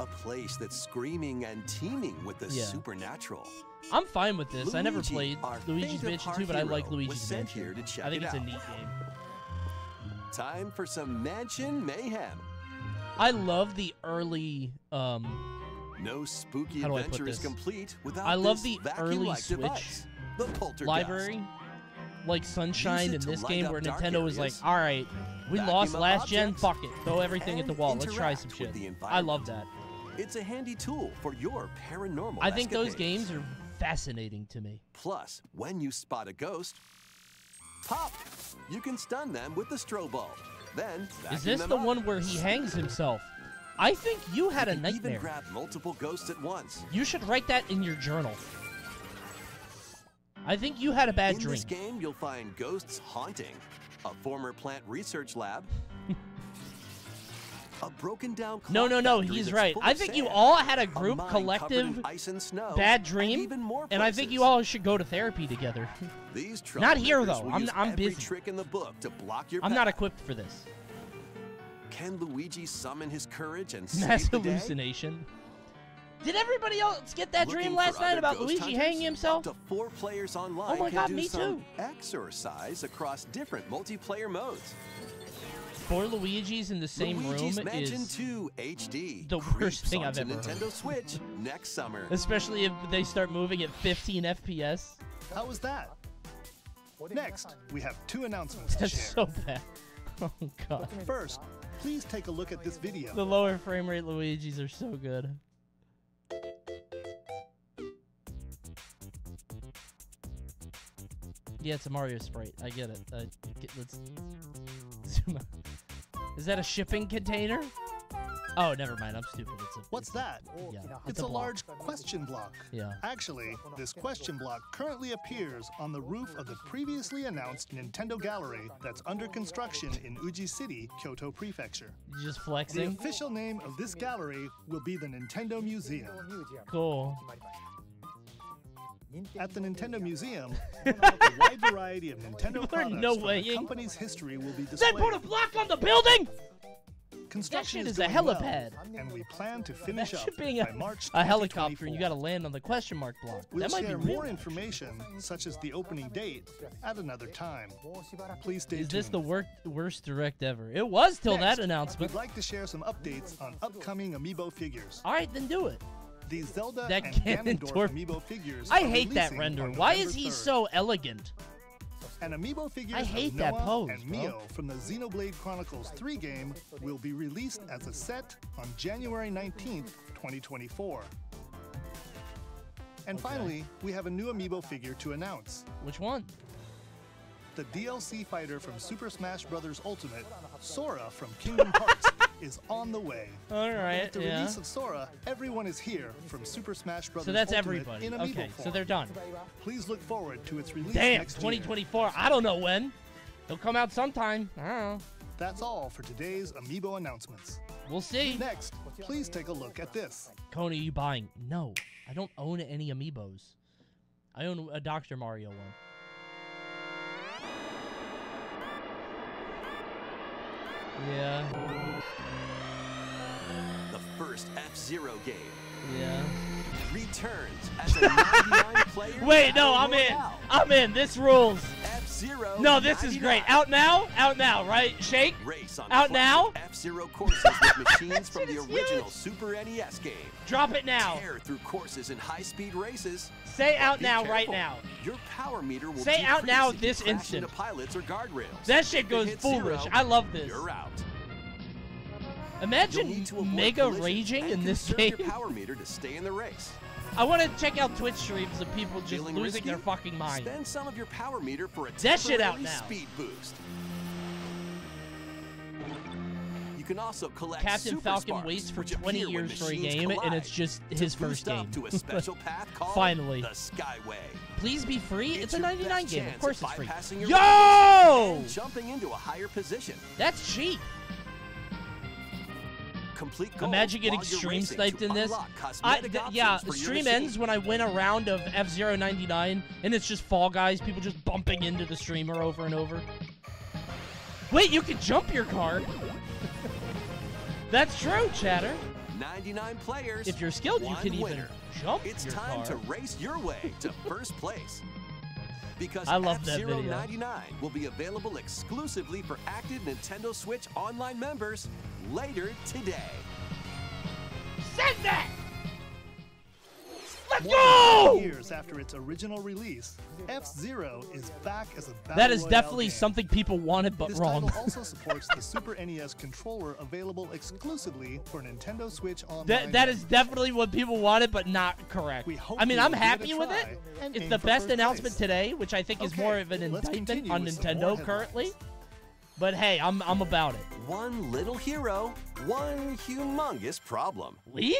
A place that's screaming and teeming with the yeah. supernatural. I'm fine with this. Luigi, I never played Luigi's Mansion two, but I like Luigi's Mansion. I think it it's out. a neat game. Time for some mansion mayhem. I love the early um No spooky How do adventure I put this? is complete without I love the early -like Switch device, the library, like Sunshine in this game, where Nintendo was like, all right, we lost last objects, gen, fuck it, throw everything at the wall, let's try some shit. I love that. It's a handy tool for your paranormal I think escapades. Those games are fascinating to me. Plus, when you spot a ghost, pop, you can stun them with the strobe ball. Then, is this the up. one where he hangs himself? I think you had you a nightmare. Even grab multiple ghosts at once. You should write that in your journal. I think you had a bad in dream. In this game, you'll find ghosts haunting a former plant research lab, a broken down. No, no, no. He's right. I think sand, you all had a group a collective ice and snow, bad dream, and, and I think you all should go to therapy together. These not here though. I'm I'm busy. Trick in the book to block your I'm path. Not equipped for this. Can Luigi summon his courage and save Mass the hallucination. Day? Did everybody else get that Looking dream last night about Luigi hanging himself? Up to four players online oh my god, me too. Exercise across different multiplayer modes. Four Luigi's in the same Luigi's room Mansion is two H D. The worst Creeps thing I've ever Nintendo heard. Switch next summer. Especially if they start moving at fifteen F P S. How was that? Next, we have two announcements to share. That's so bad. Oh god. First, please take a look at this video. The lower frame rate Luigi's are so good. Yeah, it's a Mario sprite. I get it. Uh, get, let's zoom out. Is that a shipping container? Oh, never mind. I'm stupid. It's a, What's it's that? A, yeah, it's, it's a, a large question block. Yeah. Actually, this question block currently appears on the roof of the previously announced Nintendo Gallery that's under construction in Uji City, Kyoto Prefecture. You just flexing? The official name of this gallery will be the Nintendo Museum. Cool. At the Nintendo Museum, a wide variety of Nintendo products no from the company's history will be displayed. They put a block on the building?! Construction that shit is, is a helipad, well, and we plan to finish up being a, by March a helicopter. And you got to land on the question mark block. We'll that might share be real. More information, such as the opening date, at another time. Please stay tuned. Is this the work, worst direct ever? It was till Next, that announcement. We'd like to share some updates on upcoming amiibo figures. All right, then do it. The Zelda that and Ganondorf amiibo figures. I hate that render. Why is he third. so elegant? An amiibo figure of Noah pose, and Mio bro. from the Xenoblade Chronicles three game will be released as a set on January nineteenth, twenty twenty-four. And okay. finally, we have a new amiibo figure to announce. Which one? The D L C fighter from Super Smash Bros. Ultimate, Sora from Kingdom Hearts, is on the way. All right, With the yeah. release of Sora, everyone is here from Super Smash Bros. So that's Ultimate everybody. In amiibo okay, form. So they're done. Please look forward to its release Damn, next twenty twenty-four. Year. I don't know when. It'll come out sometime. I don't know. That's all for today's Amiibo announcements. We'll see. Next, please take a look at this. Coney, are you buying? No, I don't own any Amiibos. I own a Doctor Mario one. Yeah. The first F-Zero game. Yeah. Returns as a ninety-nine player. Wait, no, I'm in. Out. I'm in. This rules. F-Zero. No, this ninety-nine. Is great. Out now? Out now, right? Shake? Race on out now? F-Zero courses with machines from the original huge. Super N E S game. Drop it now. Tear through courses in high-speed races. Say out now careful. Right now. Your power meter will say out now this instant. Pilots or guardrails. That shit goes foolish. Zero, I love this. You're out. Imagine mega raging in this game. Your power meter to stay in the race. I want to check out Twitch streams of people just feeling losing risky? Their fucking mind. Spend some of your power meter for a that shit out now. Speed boost. You can also collect Captain Super Falcon sparks, waits for twenty years for a game, collide, and it's just his first game. To a special path called finally. The Skyway. Please be free. It's, it's a ninety-nine game. Of course, it's free. Yo! Jumping into a higher position. That's cheap. Complete goal. Imagine getting stream sniped in this. I, th yeah, the stream ends when I win a round of F zero ninety-nine, and it's just Fall Guys, people just bumping into the streamer over and over. Wait, you can jump your car. That's true, Chatter. ninety-nine players. If you're skilled, you can winner. Even jump it's your time car. To race your way to first place. Because I love that video. F zero ninety-nine will be available exclusively for active Nintendo Switch Online members later today. Send that! Let's go! Years after its original release, F-Zero is back as a battle that is definitely game. Something people wanted but this wrong. This title also supports the Super N E S controller available exclusively for Nintendo Switch Online. That, that is definitely what people wanted but not correct. I mean, I'm happy with it. It's the best announcement place. Today, which I think okay, is more of an indictment on Nintendo currently. But hey, I'm, I'm about it. One little hero, one humongous problem. League?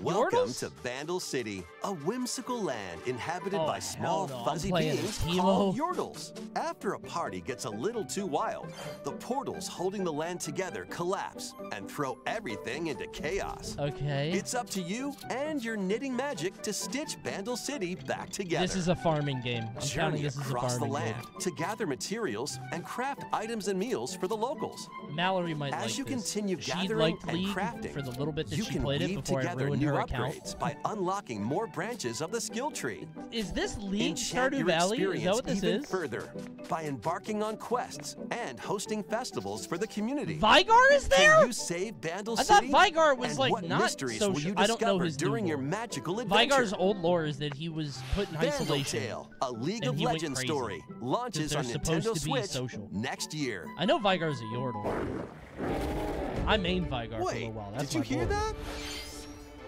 Welcome Yordles? To Bandle City, a whimsical land inhabited oh, by small no. fuzzy beings called Yordles. After a party gets a little too wild, the portals holding the land together collapse and throw everything into chaos. Okay. It's up to you and your knitting magic to stitch Bandle City back together. This is a farming game. I'm journey this across is a the land game. To gather materials and craft items and meals for the locals. Mallory might as like you this. Continue she gathering liked and crafting, for the little bit that you she can played it before I ruined her account. By unlocking more branches of the skill tree. Is this League Stardew Valley? Is that what this even is? Further by embarking on quests and hosting festivals for the community. Vygar is there? Can you save Bandle City? I thought Vygar was like not so. I don't know his during your magical adventure. Vygar's old lore is that he was put in isolation. Tale, a League of Legends story launches on Nintendo Switch social. Next year. I know Vygar's a Yordle. I main Vygar for a little while. That's did you hear board. That?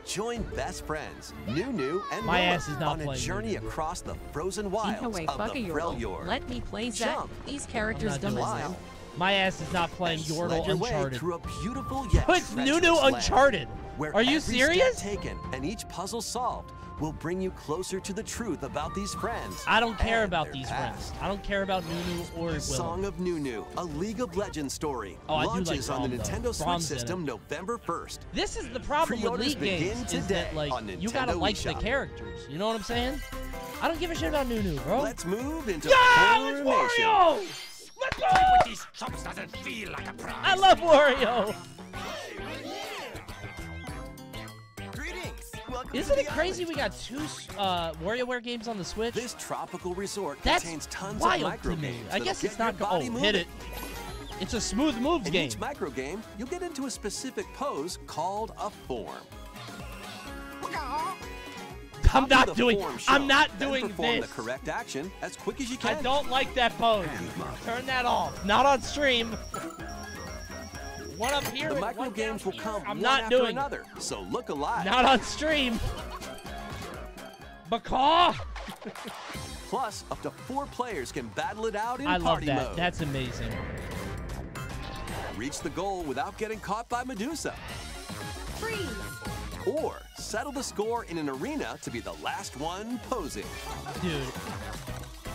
Join best friends, Nunu and my ass is not on a journey either. Across the frozen wilds away, of the Felljord. Let me play Zach. These characters don't lie. My ass is not playing Yordle Uncharted. Through a beautiful yet puts Nunu Uncharted. Where are you serious? Taken and each puzzle solved will bring you closer to the truth about these friends. I don't care about these past. Friends. I don't care about Nunu or Willow. Song of Nunu, a League of Legends story, oh, launches like Rom, on the Nintendo though. Switch Rom's system November first. This is the problem with League games is that like you gotta like the characters. You know what I'm saying? I don't give a shit about Nunu, bro. Let's move into yeah, it's Wario. Let's go! These chumps doesn't feel like a prize. I love Wario. Welcome isn't it crazy island. We got two uh, WarioWare games on the Switch? This tropical resort that's contains tons wild of micro to me. Games I guess it's not... Oh, moving. Hit it. It's a smooth moves in game. In each micro game, you'll get into a specific pose called a form. I'm not doing... Show, I'm not doing perform this. Perform the correct action as quick as you can. I don't like that pose. Turn that off. Not on stream. One up here the micro one games will come I'm one not after doing another, so look alive. Not on stream. Macaw. Plus, up to four players can battle it out in I party mode. I love that. Mode. That's amazing. Reach the goal without getting caught by Medusa. Freeze. Or settle the score in an arena to be the last one posing. Dude.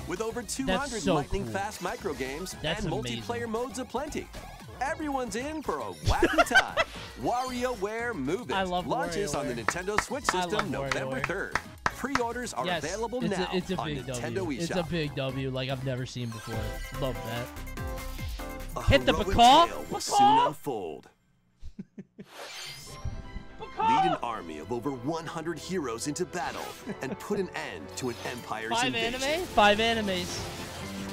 with over two hundred so lightning cool. fast micro games That's and amazing. multiplayer modes aplenty. Everyone's in for a wacky time. WarioWare Move It I love launches WarioWare. on the Nintendo Switch system November third. Pre-orders are yes, available it's now a, it's a on big Nintendo w. eShop. It's a big W like I've never seen before. Love that. A Hit the Bacaw! will soon unfold. Lead an army of over one hundred heroes into battle and put an end to an empire's Five invasion. anime? Five animes.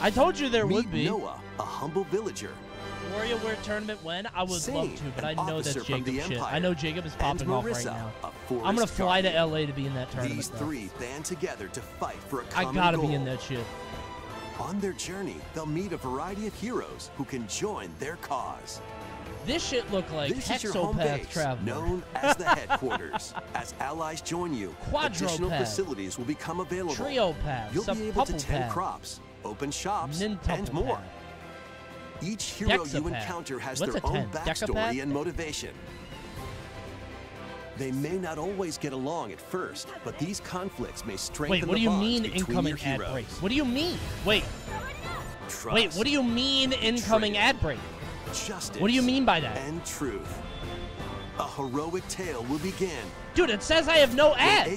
I told you there Meet would be. Noah, a humble villager. WarioWare tournament when? I would Save love to, but I know that's Jacob's shit. I know Jacob is popping Marissa, off right now. I'm gonna fly guardian. to L A to be in that tournament. These three though. band together to fight for a common I gotta goal. be in that shit. On their journey, they'll meet a variety of heroes who can join their cause. This shit looked like this is your home base, Traveler. known as the headquarters. As allies join you, Quadro additional path. facilities will become available. Trio path, You'll be able to tend path. crops, open shops, Nintuple and more. Path. Each hero Dexapath. you encounter has What's their own backstory Decapath? and motivation. They may not always get along at first, but these conflicts may strengthen Wait, what the do you mean incoming ad heroes. breaks? What do you mean? Wait. Trust, Wait, what do you mean incoming trade, ad break? Justice, what do you mean by that? And truth. A heroic tale will begin. Dude, it says I have no ads.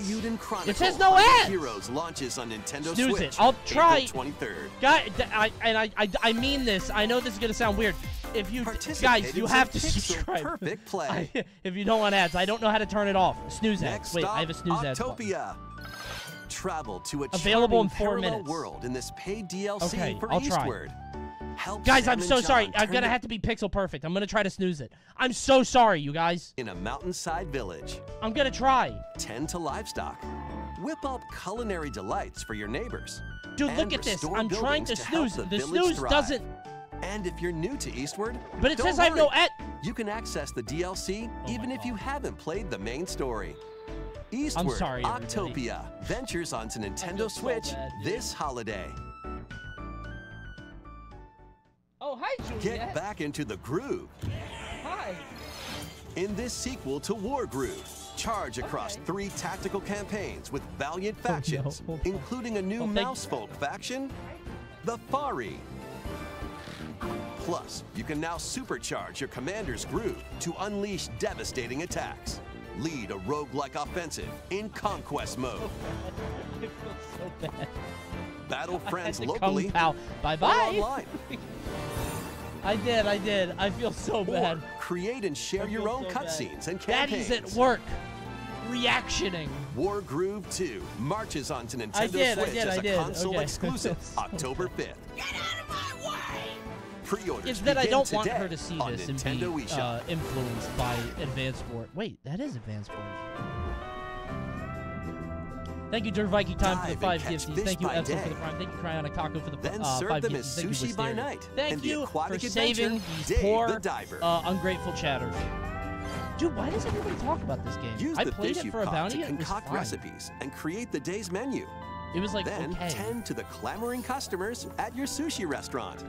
It says no ads. Heroes launches on Nintendo Snooze Switch. It. I'll try. April twenty-third. Guy, I, and I, I, I mean this. I know this is gonna sound weird. If you guys, you have to subscribe. Perfect play. I, if you don't want ads, I don't know how to turn it off. Snooze ads. Wait, stop, I have a snooze ads. Octopia. Travel to a available in four minutes. World in this paid D L C okay, for I'll Eastward. Try. Help guys, Sam I'm so John sorry. I'm gonna have to be pixel perfect. I'm gonna try to snooze it. I'm so sorry, you guys. In a mountainside village. I'm gonna try. Tend to livestock. Whip up culinary delights for your neighbors. Dude, and look at this. I'm trying to, to snooze it. The, the snooze thrive. doesn't. And if you're new to Eastward, but it don't says worry. I have no at. You can access the D L C oh even if you haven't played the main story. Eastward, I'm sorry, Octopia everybody. ventures onto Nintendo Switch so this holiday. Oh, hi, Juliet. Get back into the groove. Hi. In this sequel to War Groove, charge across okay. three tactical campaigns with valiant factions, oh, no. including a new oh, mouse folk faction, the Fari. Plus, you can now supercharge your commander's groove to unleash devastating attacks. Lead a roguelike offensive in conquest mode. It feels so bad. Battle friends locally. Bye bye. I did, I did. I feel so or bad. Create and share your own so cutscenes and campaigns. Daddy's at work. Reactioning. War Groove two marches onto Nintendo I did, Switch I did, as I did. a console okay. exclusive October fifth. Get out of my way! Pre-orders It's that I don't want her to see this and Nintendo be uh, influenced by Advance War. Wait, that is Advance War. Thank you, Derviki Time Dive for the five gifties. Thank you, Edsel for the prime. Thank you, Cryonic Taco for the then uh, serve five them gifties. Thank sushi you, by night. Thank and you for saving these poor, the diver. Uh, ungrateful chatters. Dude, why does everybody talk about this game? Use I played it for a bounty. To concoct recipes and create the day's menu. It was like then okay. tend to the clamoring customers at your sushi restaurant.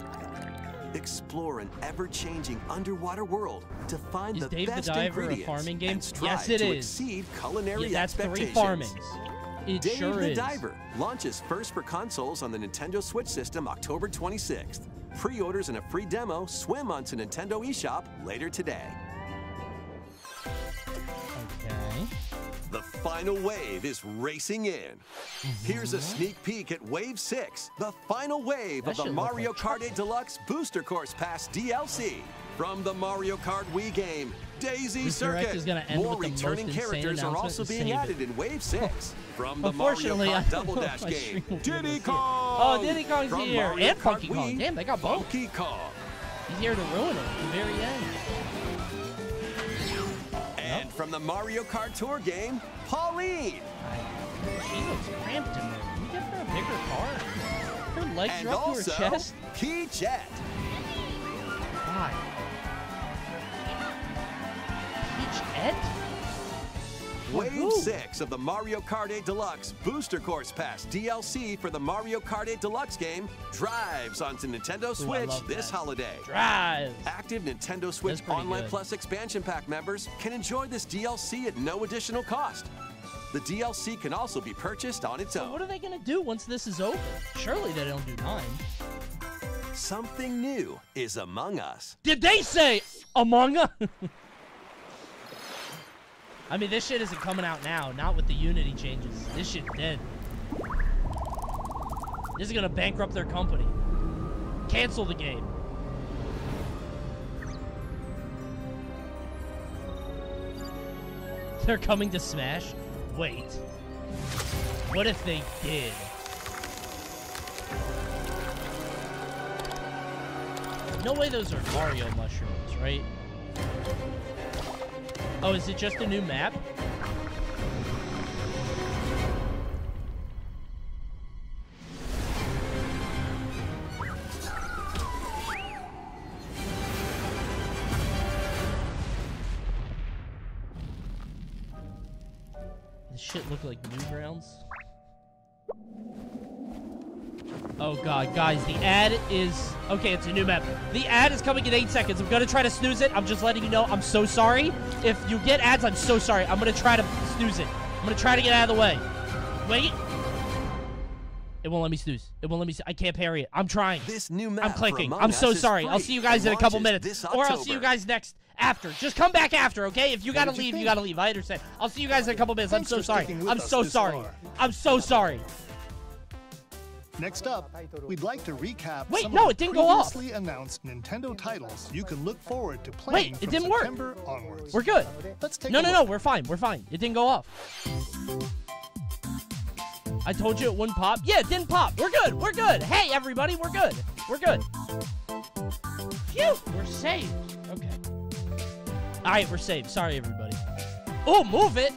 Explore an ever-changing underwater world to find is the Dave best the Diver ingredients a farming game? and strive yes, it to is. exceed culinary yeah, that's expectations. Three farmings. It Dave sure the is. Diver launches first for consoles on the Nintendo Switch system October twenty-sixth. Pre-orders and a free demo swim onto Nintendo eShop later today. Okay. The final wave is racing in. Here's a sneak peek at Wave six, the final wave that of the Mario Kart eight Deluxe Booster Course Pass D L C. From the Mario Kart Wii game, Daisy this Circuit. More returning characters are also being added in Wave six. From the Mario Kart Double Dash game, Diddy Kong! Oh, Diddy Kong's from here! Mario and Funky Kart Kong. Wii, Damn, they got both. Funky Kong. He's here to ruin it at the very end. And from the Mario Kart Tour game, Pauline. She looks cramped in there. Can you get her a bigger car? Her legs and are up also, to her chest. Key Jet. Why? Peach Ed? Wave Ooh. six of the Mario Kart eight Deluxe Booster Course Pass D L C for the Mario Kart eight Deluxe game drives onto Nintendo Switch Ooh, this that. holiday. Drives! Active Nintendo Switch Online good. Plus Expansion Pack members can enjoy this D L C at no additional cost. The D L C can also be purchased on its own. So what are they going to do once this is over? Surely they don't do nine. Something new is among us. Did they say among us? I mean, this shit isn't coming out now. Not with the Unity changes. This shit's dead. This is going to bankrupt their company. Cancel the game. They're coming to Smash? Wait. What if they did? No way those are Mario mushrooms, right? Oh, is it just a new map? This shit look like Newgrounds. Oh god, guys, the ad is... Okay, it's a new map. The ad is coming in eight seconds. I'm gonna try to snooze it. I'm just letting you know. I'm so sorry. If you get ads, I'm so sorry. I'm gonna try to snooze it. I'm gonna try to get out of the way. Wait. It won't let me snooze. It won't let me... I can't parry it. I'm trying. This new map I'm clicking. I'm so sorry. I'll see you guys in a couple minutes. Or I'll see you guys next... After. Just come back after, okay? If you gotta leave, you gotta leave. I understand. I'll see you guys in a couple minutes. I'm so sorry. I'm so sorry. I'm so sorry. Next up, we'd like to recap Wait, some no, of the it didn't previously go off. announced Nintendo titles you can look forward to playing Wait, it didn't September work. Onwards. We're good. Let's take no, no, no, we're fine. We're fine. It didn't go off. I told you it wouldn't pop. Yeah, it didn't pop. We're good. We're good. Hey, everybody, we're good. We're good. Phew, we're saved. Okay. All right, we're saved. Sorry, everybody. Oh, move it.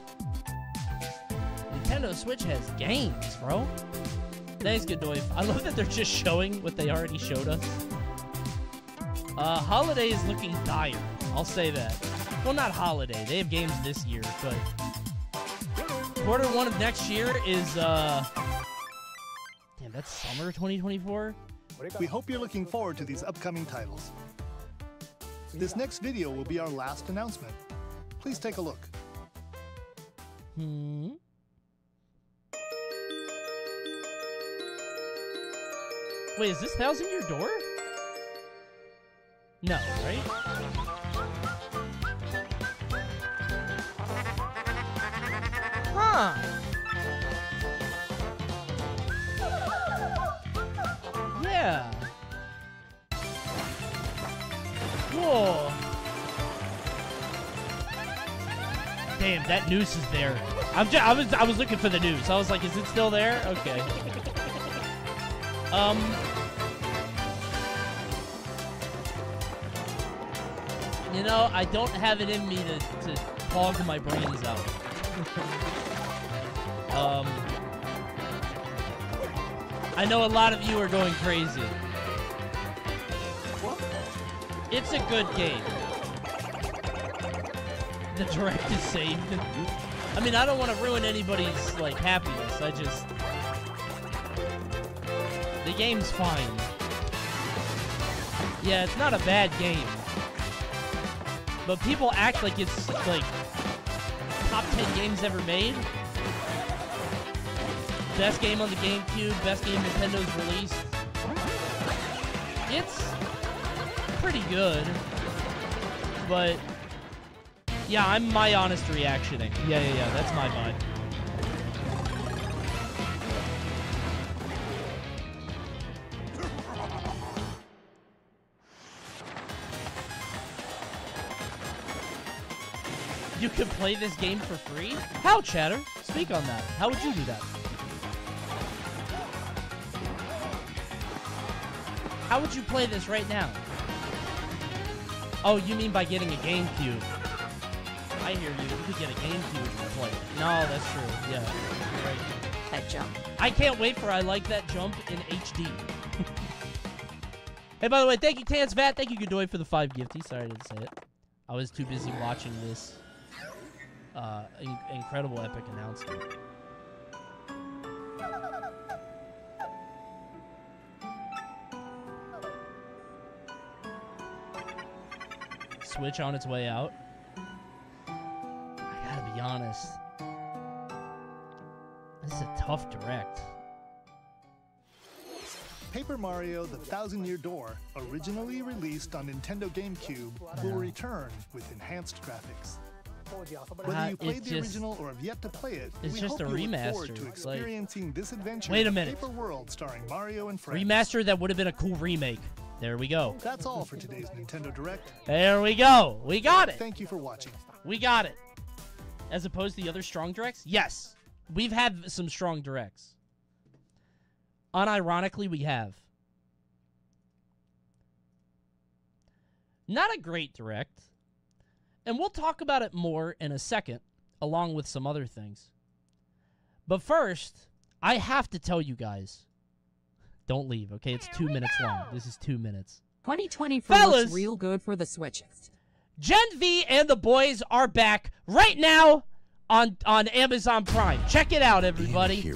Nintendo Switch has games, bro. Thanks, Godoy. I love that they're just showing what they already showed us. Uh, Holiday is looking dire. I'll say that. Well, not Holiday. They have games this year, but... Quarter one of next year is, uh... Damn, that's summer twenty twenty-four? We hope you're looking forward to these upcoming titles. This next video will be our last announcement. Please take a look. Hmm... Wait, is this Thousand-Year Door? No, right? Huh. Yeah. Cool. Damn, that noose is there. I'm just, I was I was looking for the noose. I was like, is it still there? Okay. Um You know, I don't have it in me to, to hog my brains out. um I know a lot of you are going crazy. It's a good game. The direct is saved. I mean, I don't want to ruin anybody's like happiness. I just The game's fine. Yeah, it's not a bad game. But people act like it's, like, top ten games ever made. Best game on the GameCube, best game Nintendo's released. It's pretty good. But, yeah, I'm my honest reactioning. Yeah, yeah, yeah, that's my vibe. You can play this game for free? How, Chatter? Speak on that. How would you do that? How would you play this right now? Oh, you mean by getting a GameCube. I hear you. You could get a GameCube and play it. No, that's true. Yeah. You're right. That jump. I can't wait for I Like That Jump in H D. Hey, by the way, thank you, Tans Vat. Thank you, Godoy, for the five gifties. Sorry I didn't say it. I was too busy watching this. Uh, in incredible epic announcement. Switch on its way out. I gotta be honest. This is a tough direct. Paper Mario: The Thousand-Year Door, originally released on Nintendo GameCube, yeah. will return with enhanced graphics. Whether you played uh, the just, original or have yet to play it, it's we just hope a you remaster. Look forward to experiencing like, this adventure wait a minute. Paper World starring Mario and friends. Remaster that would have been a cool remake. There we go. That's all for today's Nintendo Direct. There we go. We got it. Thank you for watching. We got it. As opposed to the other strong directs? Yes. We've had some strong directs. Unironically, we have. Not a great direct. And we'll talk about it more in a second, along with some other things. But first, I have to tell you guys. Don't leave, okay? It's two minutes long. This is two minutes. twenty twenty-four looks real good for the Switch. Gen V and The Boys are back right now on, on Amazon Prime. Check it out, everybody.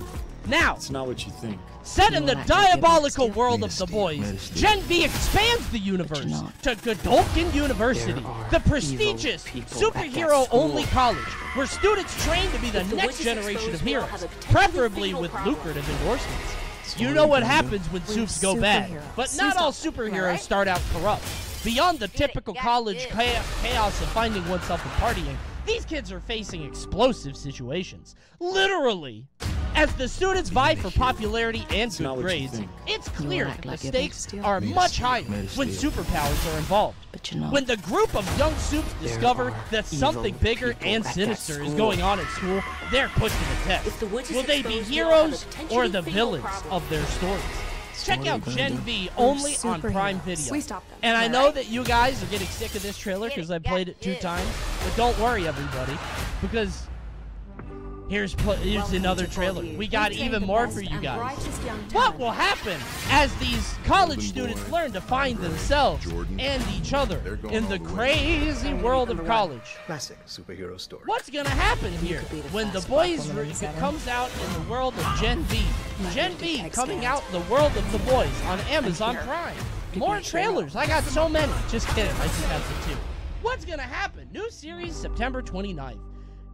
Now, it's not what you think. Set in the diabolical world of The Boys, Gen V expands the universe to Godolkin University, the prestigious superhero-only college where students train to be the next generation of heroes, preferably with lucrative endorsements. You know what happens when soups go bad, but not all superheroes start out corrupt. Beyond the typical college chaos of finding oneself and partying, these kids are facing explosive situations. Literally. As the students vie for popularity and good grades, it's clear that the stakes are much higher when superpowers are involved. When the group of young soups discover that something bigger and sinister is going on at school, they're put to the test. Will they be heroes or the villains of their stories? Check out Gen V only on Prime Video. And I know that you guys are getting sick of this trailer because I played it two times, but don't worry, everybody, because... Here's, here's another trailer. We got even more for you guys. What will happen as these college students learn to find themselves and each other in the crazy world of college? Classic superhero story. What's gonna happen here when The Boys comes out in the world of Gen V? Gen V coming out the world of The Boys on Amazon Prime. More trailers. I got so many. Just kidding. I just have the two. What's gonna happen? New series September twenty-ninth.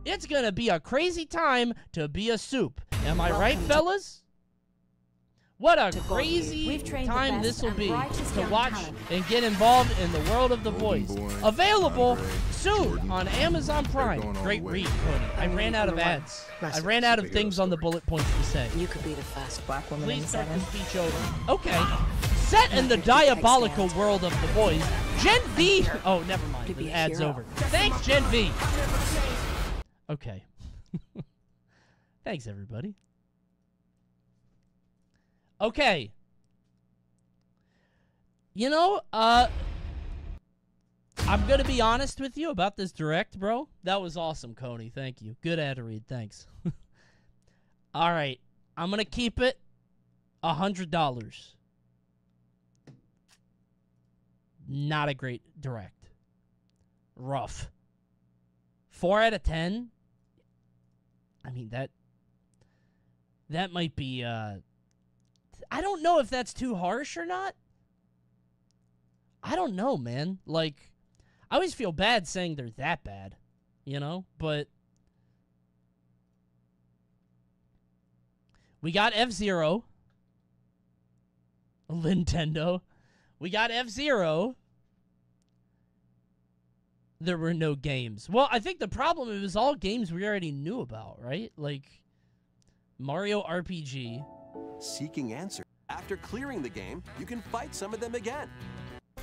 It's gonna be a crazy time to be a soup. Am I right, fellas? What a crazy time this will be to watch and get involved in the world of The Voice. Available soon on Amazon Prime. Great read, Coney. I ran out of ads. I ran out of things on the bullet points to say. You could be the fast black woman. Please start the speech over. Okay. Set in the diabolical world of The Voice, Gen V. Oh, never mind. The ad's over. Thanks, Gen V. Okay. Thanks, everybody. Okay. You know, uh... I'm gonna be honest with you about this direct, bro. That was awesome, Coney. Thank you. Good ad read. Thanks. Alright. I'm gonna keep it a hundred dollars. Not a great direct. Rough. Four out of ten? I mean, that that might be, uh, I don't know if that's too harsh or not. I don't know, man. Like, I always feel bad saying they're that bad, you know? But we got F-Zero. Nintendo. We got F-Zero. There were no games. Well, I think the problem, it was all games we already knew about, right? Like, Mario R P G. Seeking answer. After clearing the game, you can fight some of them again.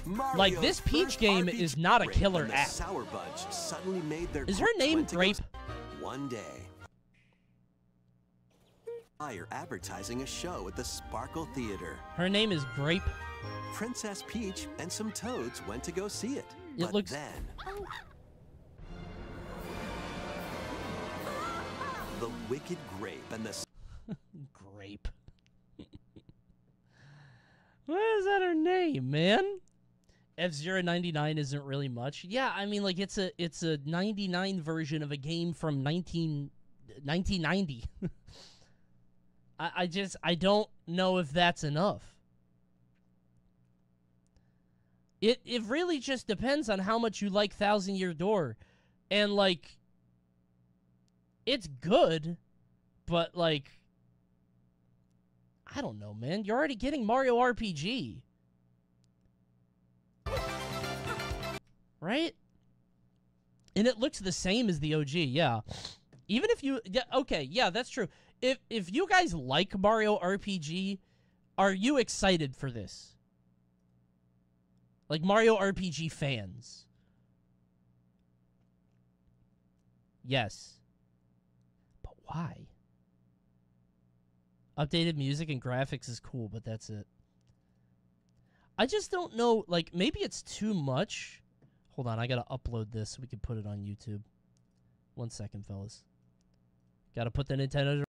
Mario's like, this Peach game R P G is not a killer app. Sour Budge suddenly made their is her name Grape? One day. You're advertising a show at the Sparkle Theater. Her name is Grape. Princess Peach and some toads went to go see it. It but looks then the wicked grape and the grape. What is that her name, man? F zero ninety-nine isn't really much. Yeah, I mean, like, it's a it's a ninety-nine version of a game from nineteen ninety. I, I just I don't know if that's enough. It it really just depends on how much you like Thousand Year Door. And, like, it's good, but, like, I don't know, man. You're already getting Mario R P G. Right? And it looks the same as the O G, yeah. Even if you... yeah, okay, yeah, that's true. If, if you guys like Mario R P G, are you excited for this? Like, Mario R P G fans. Yes. But why? Updated music and graphics is cool, but that's it. I just don't know. Like, maybe it's too much. Hold on, I gotta upload this so we can put it on YouTube. One second, fellas. Gotta put the Nintendo Direct